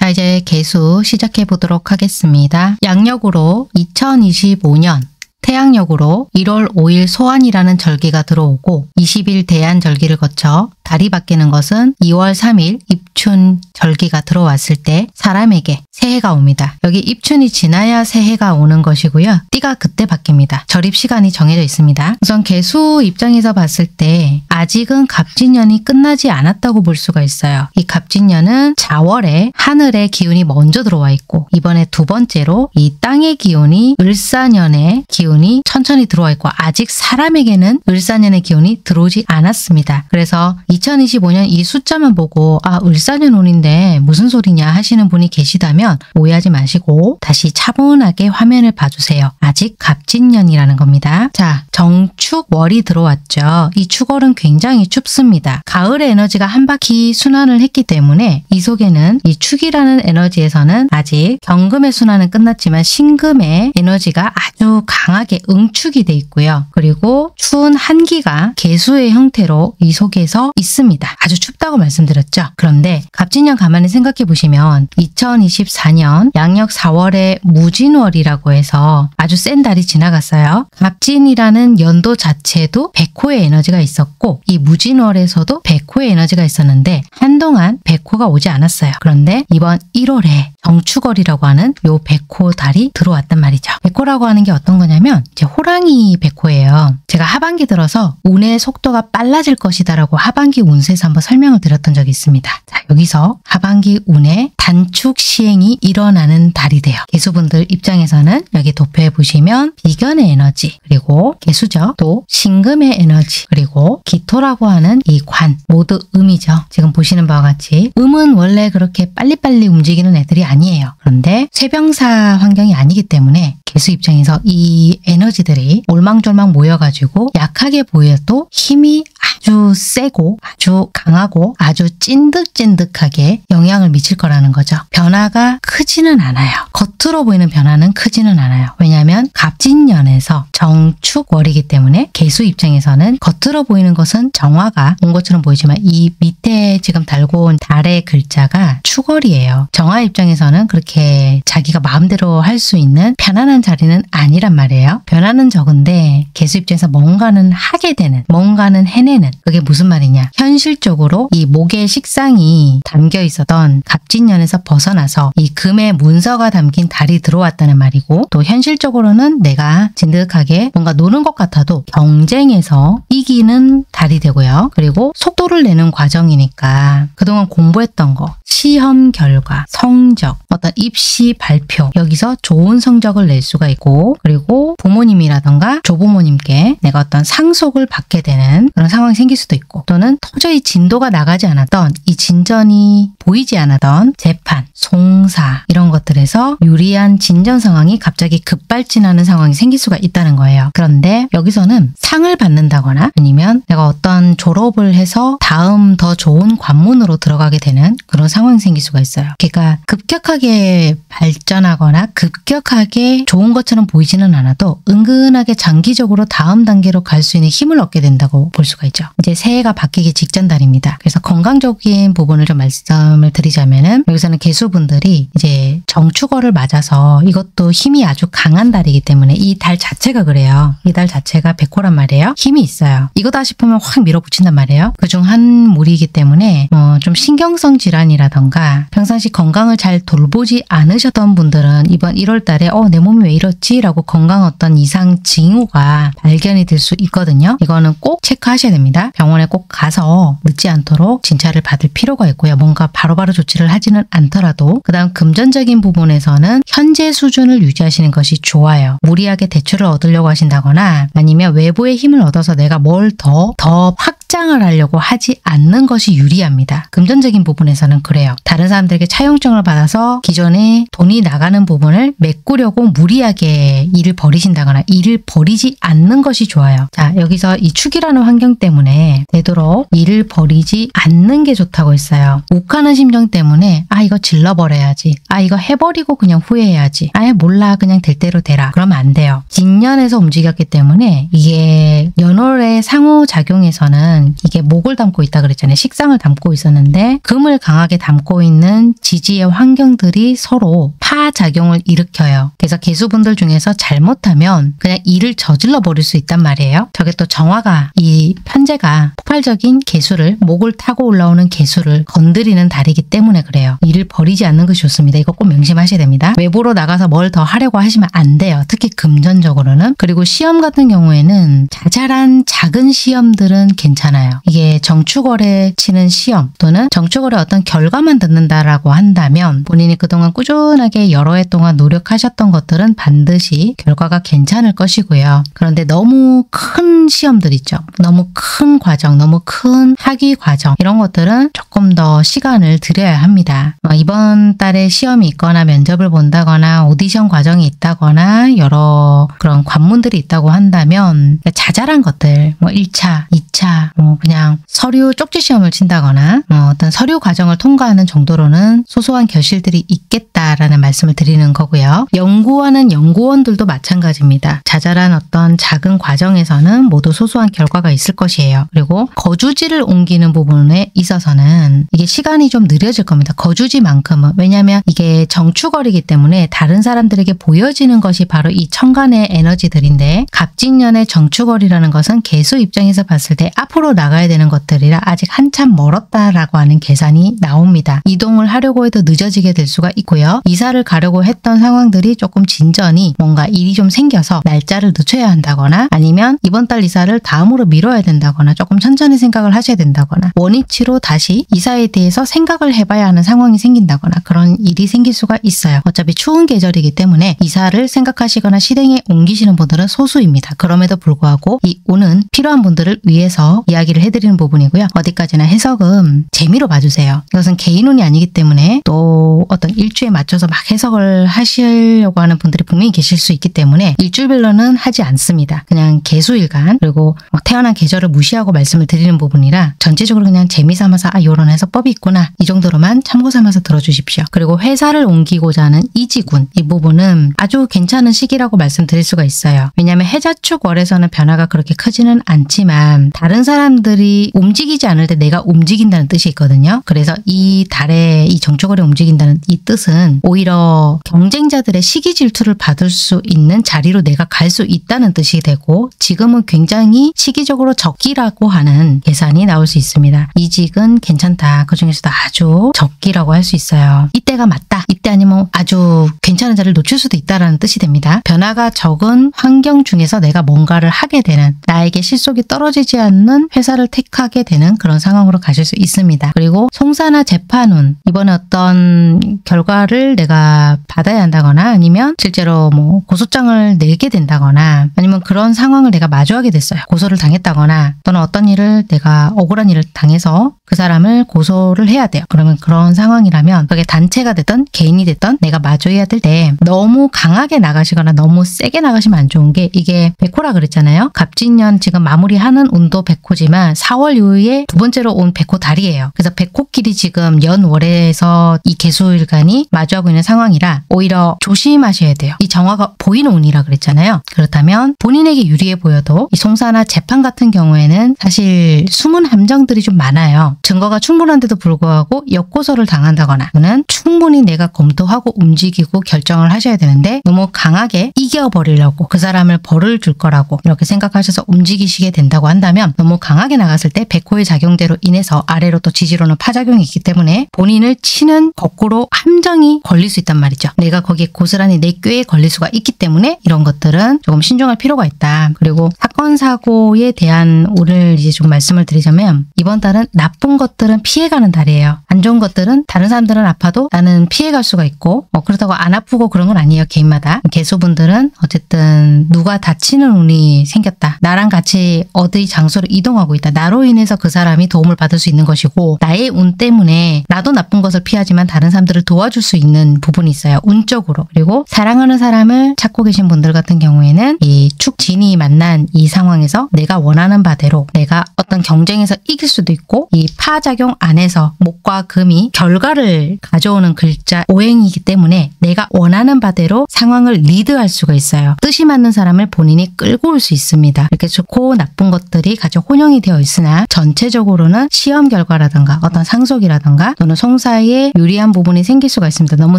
자, 이제 개수 시작해 보도록 하겠습니다. 양력으로 2025년 태양력으로 1월 5일 소환이라는 절기가 들어오고 20일 대한 절기를 거쳐 달이 바뀌는 것은 2월 3일 입춘 절기가 들어왔을 때 사람에게 새해가 옵니다. 여기 입춘이 지나야 새해가 오는 것이고요. 띠가 그때 바뀝니다. 절입 시간이 정해져 있습니다. 우선 개수 입장에서 봤을 때 아직은 갑진년이 끝나지 않았다고 볼 수가 있어요. 이 갑진년은 자월에 하늘의 기운이 먼저 들어와 있고, 이번에 두 번째로 이 땅의 기운이 을사년의 기운이 천천히 들어와 있고, 아직 사람에게는 을사년의 기운이 들어오지 않았습니다. 그래서 2025년 이 숫자만 보고 아 을사년 운인데 무슨 소리냐 하시는 분이 계시다면 오해하지 마시고 다시 차분하게 화면을 봐주세요. 아직 갑진년이라는 겁니다. 자, 정축월이 들어왔죠. 이 축월은 굉장히 춥습니다. 가을의 에너지가 한 바퀴 순환을 했기 때문에 이 속에는 이 축이라는 에너지에서는 아직 경금의 순환은 끝났지만 신금의 에너지가 아주 강하게 응축이 돼 있고요. 그리고 추운 한기가 개수의 형태로 이 속에서 있습니다. 아주 춥다고 말씀드렸죠. 그런데 갑진년 가만히 생각해 보시면 2024년 양력 4월에 무진월이라고 해서 아주 센 달이 지나갔어요. 갑진이라는 연도 자체도 백호의 에너지가 있었고 이 무진월에서도 백호의 에너지가 있었는데 한동안 백호가 오지 않았어요. 그런데 이번 1월에 정축월이라고 하는 요 백호 달이 들어왔단 말이죠. 백호라고 하는 게 어떤 거냐면 이제 호랑이 백호예요. 제가 하반기 들어서 운의 속도가 빨라질 것이다 라고 하반기 운세에서 한번 설명을 드렸던 적이 있습니다. 자, 여기서 하반기 운의 단축 시행이 일어나는 달이 돼요. 개수분들 입장에서는 여기 도표에 보시면 비견의 에너지, 그리고 개수죠. 또 신금의 에너지, 그리고 기토라고 하는 이 관, 모두 음이죠. 지금 보시는 바와 같이 음은 원래 그렇게 빨리빨리 움직이는 애들이 아니에요. 그런데 쇠병사 환경이 아니기 때문에 개수 입장에서 이 에너지들이 올망졸망 모여가지고 약하게 보여도 힘이 아주 세고 아주 강하고 아주 찐득찐득하게 영향을 미칠 거라는 거죠. 변화가 크지는 않아요. 겉으로 보이는 변화는 크지는 않아요. 왜냐하면 갑진년에서 정축월이기 때문에 개수 입장에서는 겉으로 보이는 것은 정화가 온 것처럼 보이지만 이 밑에 지금 달고 온 달의 글자가 축월이에요. 정화 입장에서는 그렇게 자기가 마음대로 할 수 있는 편안한 자리는 아니란 말이에요. 변화는 적은데 개수 입장에서 뭔가는 하게 되는, 뭔가는 해내는, 그게 무슨 말이냐, 현실적으로 이 목의 식상이 담겨 있었던 갑진년에서 벗어나서 이 금의 문서가 담긴 달이 들어왔다는 말이고, 또 현실적으로는 내가 진득하게 뭔가 노는 것 같아도 경쟁에서 이기는 달이 되고요. 그리고 속도를 내는 과정이니까 그동안 공부했던 거, 시험 결과, 성적, 어떤 입시 발표, 여기서 좋은 성적을 낼 수가 있고, 그리고 부모님이라던가 조부모님께 내가 어떤 상속을 받게 되는 그런 상황이 생길 수도 있고, 또는 도저히 진도가 나가지 않았던 이 진전이 보이지 않았던 재판, 송사 이런 것들에서 유리한 진전 상황이 갑자기 급발진하는 상황이 생길 수가 있다는 거예요. 그런데 여기서는 상을 받는다거나 아니면 내가 어떤 졸업을 해서 다음 더 좋은 관문으로 들어가게 되는 그런 상황이 생길 수가 있어요. 그러니까 급격하게 발전하거나 급격하게 좋은 것처럼 보이지는 않아도 은근하게 장기적으로 다음 단계로 갈 수 있는 힘을 얻게 된다고 볼 수가 있죠. 이제 새해가 바뀌기 직전 달입니다. 그래서 건강적인 부분을 좀 말씀을 드리자면은 여기서는 개수분들이 이제 정축월을 맞아서 이것도 힘이 아주 강한 달이기 때문에 이 달 자체가 그래요. 이 달 자체가 백호란 말이에요. 힘이 있어요. 이거다 싶으면 확 밀어붙인단 말이에요. 그중 한 무리이기 때문에 좀 신경성 질환이라던가 평상시 건강을 잘 돌보지 않으셨던 분들은 이번 1월 달에 내 몸이 왜 이렇지? 라고 건강 어떤 이상 징후가 발견이 될 수 있거든요. 이거는 꼭 체크하셔야 됩니다. 병원에 꼭 가서 늦지 않도록 진찰을 받을 필요가 있고요. 뭔가 바로바로 조치를 하지는 않더라도 그 다음 금전적인 부분에서는 현재 수준을 유지하시는 것이 좋아요. 무리하게 대출을 얻으려고 하신다거나 아니면 외부의 힘을 얻어서 내가 뭘 더 확장을 하려고 하지 않는 것이 유리합니다. 금전적인 부분에서는 그래요. 다른 사람들에게 차용증을 받아서 기존에 돈이 나가는 부분을 메꾸려고 무리하게 일을 벌이신다거나 일을 벌이지 않는 것이 좋아요. 자, 여기서 이 축이라는 환경 때문에 되도록 일을 벌이지 않는 게 좋다고 했어요. 욱하는 심정 때문에 아 이거 질러버려야지, 아 이거 해버리고 그냥 후회해야지, 아예 몰라 그냥 될 대로 되라, 그러면 안 돼요. 진년에서 움직였기 때문에 이게 연월의 상호작용에서는 보면 이게 목을 담고 있다 그랬잖아요. 식상을 담고 있었는데 금을 강하게 담고 있는 지지의 환경들이 서로 파작용을 일으켜요. 그래서 개수분들 중에서 잘못하면 그냥 일을 저질러 버릴 수 있단 말이에요. 저게 또 정화가 이 편재가 폭발적인 개수를 목을 타고 올라오는 개수를 건드리는 달이기 때문에 그래요. 일을 버리지 않는 것이 좋습니다. 이거 꼭 명심하셔야 됩니다. 외부로 나가서 뭘 더 하려고 하시면 안 돼요. 특히 금전적으로는. 그리고 시험 같은 경우에는 자잘한 작은 시험들은 괜찮아요. 이게 정축월에 치는 시험 또는 정축월의 어떤 결과만 듣는다라고 한다면 본인이 그동안 꾸준하게 여러 해 동안 노력하셨던 것들은 반드시 결과가 괜찮을 것이고요. 그런데 너무 큰 시험들 있죠. 너무 큰 과정, 너무 큰 학위 과정 이런 것들은 조금 더 시간을 들여야 합니다. 이번 달에 시험이 있거나 면접을 본다거나 오디션 과정이 있다거나 여러 그런 관문들이 있다고 한다면 자잘한 것들, 1차, 2차, 그냥 서류 쪽지 시험을 친다거나 어떤 서류 과정을 통과하는 정도로는 소소한 결실들이 있겠다라는 말씀을 드리는 거고요. 연구하는 연구원들도 마찬가지입니다. 자잘한 어떤 작은 과정에서는 모두 소소한 결과가 있을 것이에요. 그리고 거주지를 옮기는 부분에 있어서는 이게 시간이 좀 느려질 겁니다. 거주지만큼은. 왜냐하면 이게 정축월이기 때문에 다른 사람들에게 보여지는 것이 바로 이 천간의 에너지들인데 갑진년의 정축월이라는 것은 개수 입장에서 봤을 때 앞으로 나가야 되는 것들이라 아직 한참 멀었다라고 하는 계산이 나옵니다. 이동을 하려고 해도 늦어지게 될 수가 있고요. 이사를 가려고 했던 상황들이 조금 진전이 뭔가 일이 좀 생겨서 날짜를 늦춰야 한다거나 아니면 이번 달 이사를 다음으로 미뤄야 된다거나 조금 천천히 생각을 하셔야 된다거나 원위치로 다시 이사에 대해서 생각을 해봐야 하는 상황이 생긴다거나 그런 일이 생길 수가 있어요. 어차피 추운 계절이기 때문에 이사를 생각하시거나 실행에 옮기시는 분들은 소수입니다. 그럼에도 불구하고 이 운은 필요한 분들을 위해서 이야기를 해드리는 부분이고요. 어디까지나 해석은 재미로 봐주세요. 이것은 개인 운이 아니기 때문에 또 어떤 일주에 맞춰서 막 해석을 하시려고 하는 분들이 분명히 계실 수 있기 때문에 일주별로는 하지 않습니다. 그냥 개수일간 그리고 태어난 계절을 무시하고 말씀을 드리는 부분이라 전체적으로 그냥 재미삼아서 이런 해석법이 있구나 이 정도로만 참고삼아서 들어주십시오. 그리고 회사를 옮기고자 하는 이지군 이 부분은 아주 괜찮은 시기라고 말씀드릴 수가 있어요. 왜냐하면 해자축월에서는 변화가 그렇게 크지는 않지만 다른 사람들이 움직이지 않을 때 내가 움직인다는 뜻이 있거든요. 그래서 이 달에 이 정축월이 움직인다는 이 뜻은 오히려 경쟁자들의 시기 질투를 받을 수 있는 자리로 내가 갈 수 있다는 뜻이 되고 지금은 굉장히 시기적으로 적기라고 하는 계산이 나올 수 있습니다. 이직은 괜찮다. 그 중에서도 아주 적기라고 할 수 있어요. 이때가 맞다. 이때 아니면 아주 괜찮은 자리를 놓칠 수도 있다는 뜻이 됩니다. 변화가 적은 환경 중에서 내가 뭔가를 하게 되는 나에게 실속이 떨어지지 않는 회사를 택하게 되는 그런 상황으로 가실 수 있습니다. 그리고 송사나 재판운 이번에 어떤 결과를 내가 받아야 한다거나 아니면 실제로 고소장을 내게 된다거나 아니면 그런 상황을 내가 마주하게 됐어요. 고소를 당했다거나 또는 어떤 일을 내가 억울한 일을 당해서 그 사람을 고소를 해야 돼요. 그러면 그런 상황이라면 그게 단체가 됐든 개인이 됐든 내가 마주해야 될 때 너무 강하게 나가시거나 너무 세게 나가시면 안 좋은 게 이게 백호라 그랬잖아요. 갑진년 지금 마무리하는 운도 백호지만 4월 이후에 두 번째로 온 백호 달이에요. 그래서 백호끼리 지금 연월에서 이 개수일간이 마주하고 있는 상황이라 오히려 조심하셔야 돼요. 이 정화가 보이는 운이라 그랬잖아요. 그렇다면 본인에게 유리해 보여도 이 송사나 재판 같은 경우에는 사실 숨은 함정들이 좀 많아요. 증거가 충분한데도 불구하고 역고소를 당한다거나 또는 충분히 내가 검토하고 움직이고 결정을 하셔야 되는데 너무 강하게 이겨버리려고 그 사람을 벌을 줄 거라고 이렇게 생각하셔서 움직이시게 된다고 한다면 너무 강하게 나갔을 때 백호의 작용대로 인해서 아래로 또 지지로는 파작용이 있기 때문에 본인을 치는 거꾸로 함정이 걸릴 수 있단 말이죠. 내가 거기에 고스란히 내 꾀에 걸릴 수가 있기 때문에 이런 것들은 조금 신중할 필요가 있다. 그리고 사건 사고에 대한 오늘 이제 좀 말씀을 드리자면 이번 달은 나쁜 것들은 피해가는 달이에요. 안 좋은 것들은 다른 사람들은 아파도 나는 피해갈 수가 있고 그렇다고 안 아프고 그런 건 아니에요. 개인마다. 개수분들은 어쨌든 누가 다치는 운이 생겼다. 나랑 같이 어디 장소로 이동하고 있다. 나로 인해서 그 사람이 도움을 받을 수 있는 것이고 나의 운 때문에 나도 나쁜 것을 피하지만 다른 사람들을 도와줄 수 있는 부분이 있어요. 운적으로. 그리고 사랑하는 사람을 찾고 계신 분들 같은 경우에는 이 축진이 만난 이 상황에서 내가 원하는 바대로 내가 어떤 경쟁에서 이길 수도 있고 이 파작용 안에서 목과 금이 결과를 가져오는 글자 오행이기 때문에 내가 원하는 바대로 상황을 리드할 수가 있어요. 뜻이 맞는 사람을 본인이 끌고 올 수 있습니다. 이렇게 좋고 나쁜 것들이 같이 혼용이 되어 있으나 전체적으로는 시험 결과라든가 어떤 상속이라든가 또는 송사에 유리한 부분이 생길 수가 있습니다. 너무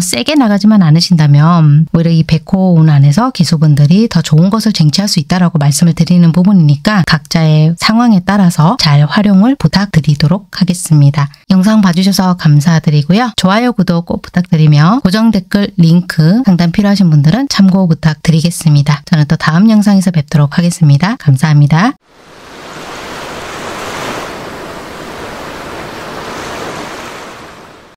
세게 나가지만 않으신다면 오히려 이 백호 운 안에서 개수분들이 더 좋은 것을 쟁취할 수 있다라고 말씀을 드리는 부분이니까 각자의 상황에 따라서 잘 활용을 부탁드리도록 하겠습니다. 영상 봐주셔서 감사드리고요. 좋아요, 구독 꼭 부탁드리며 고정 댓글 링크 상담 필요하신 분들은 참고 부탁드리겠습니다. 저는 또 다음 영상에서 뵙도록 하겠습니다. 감사합니다.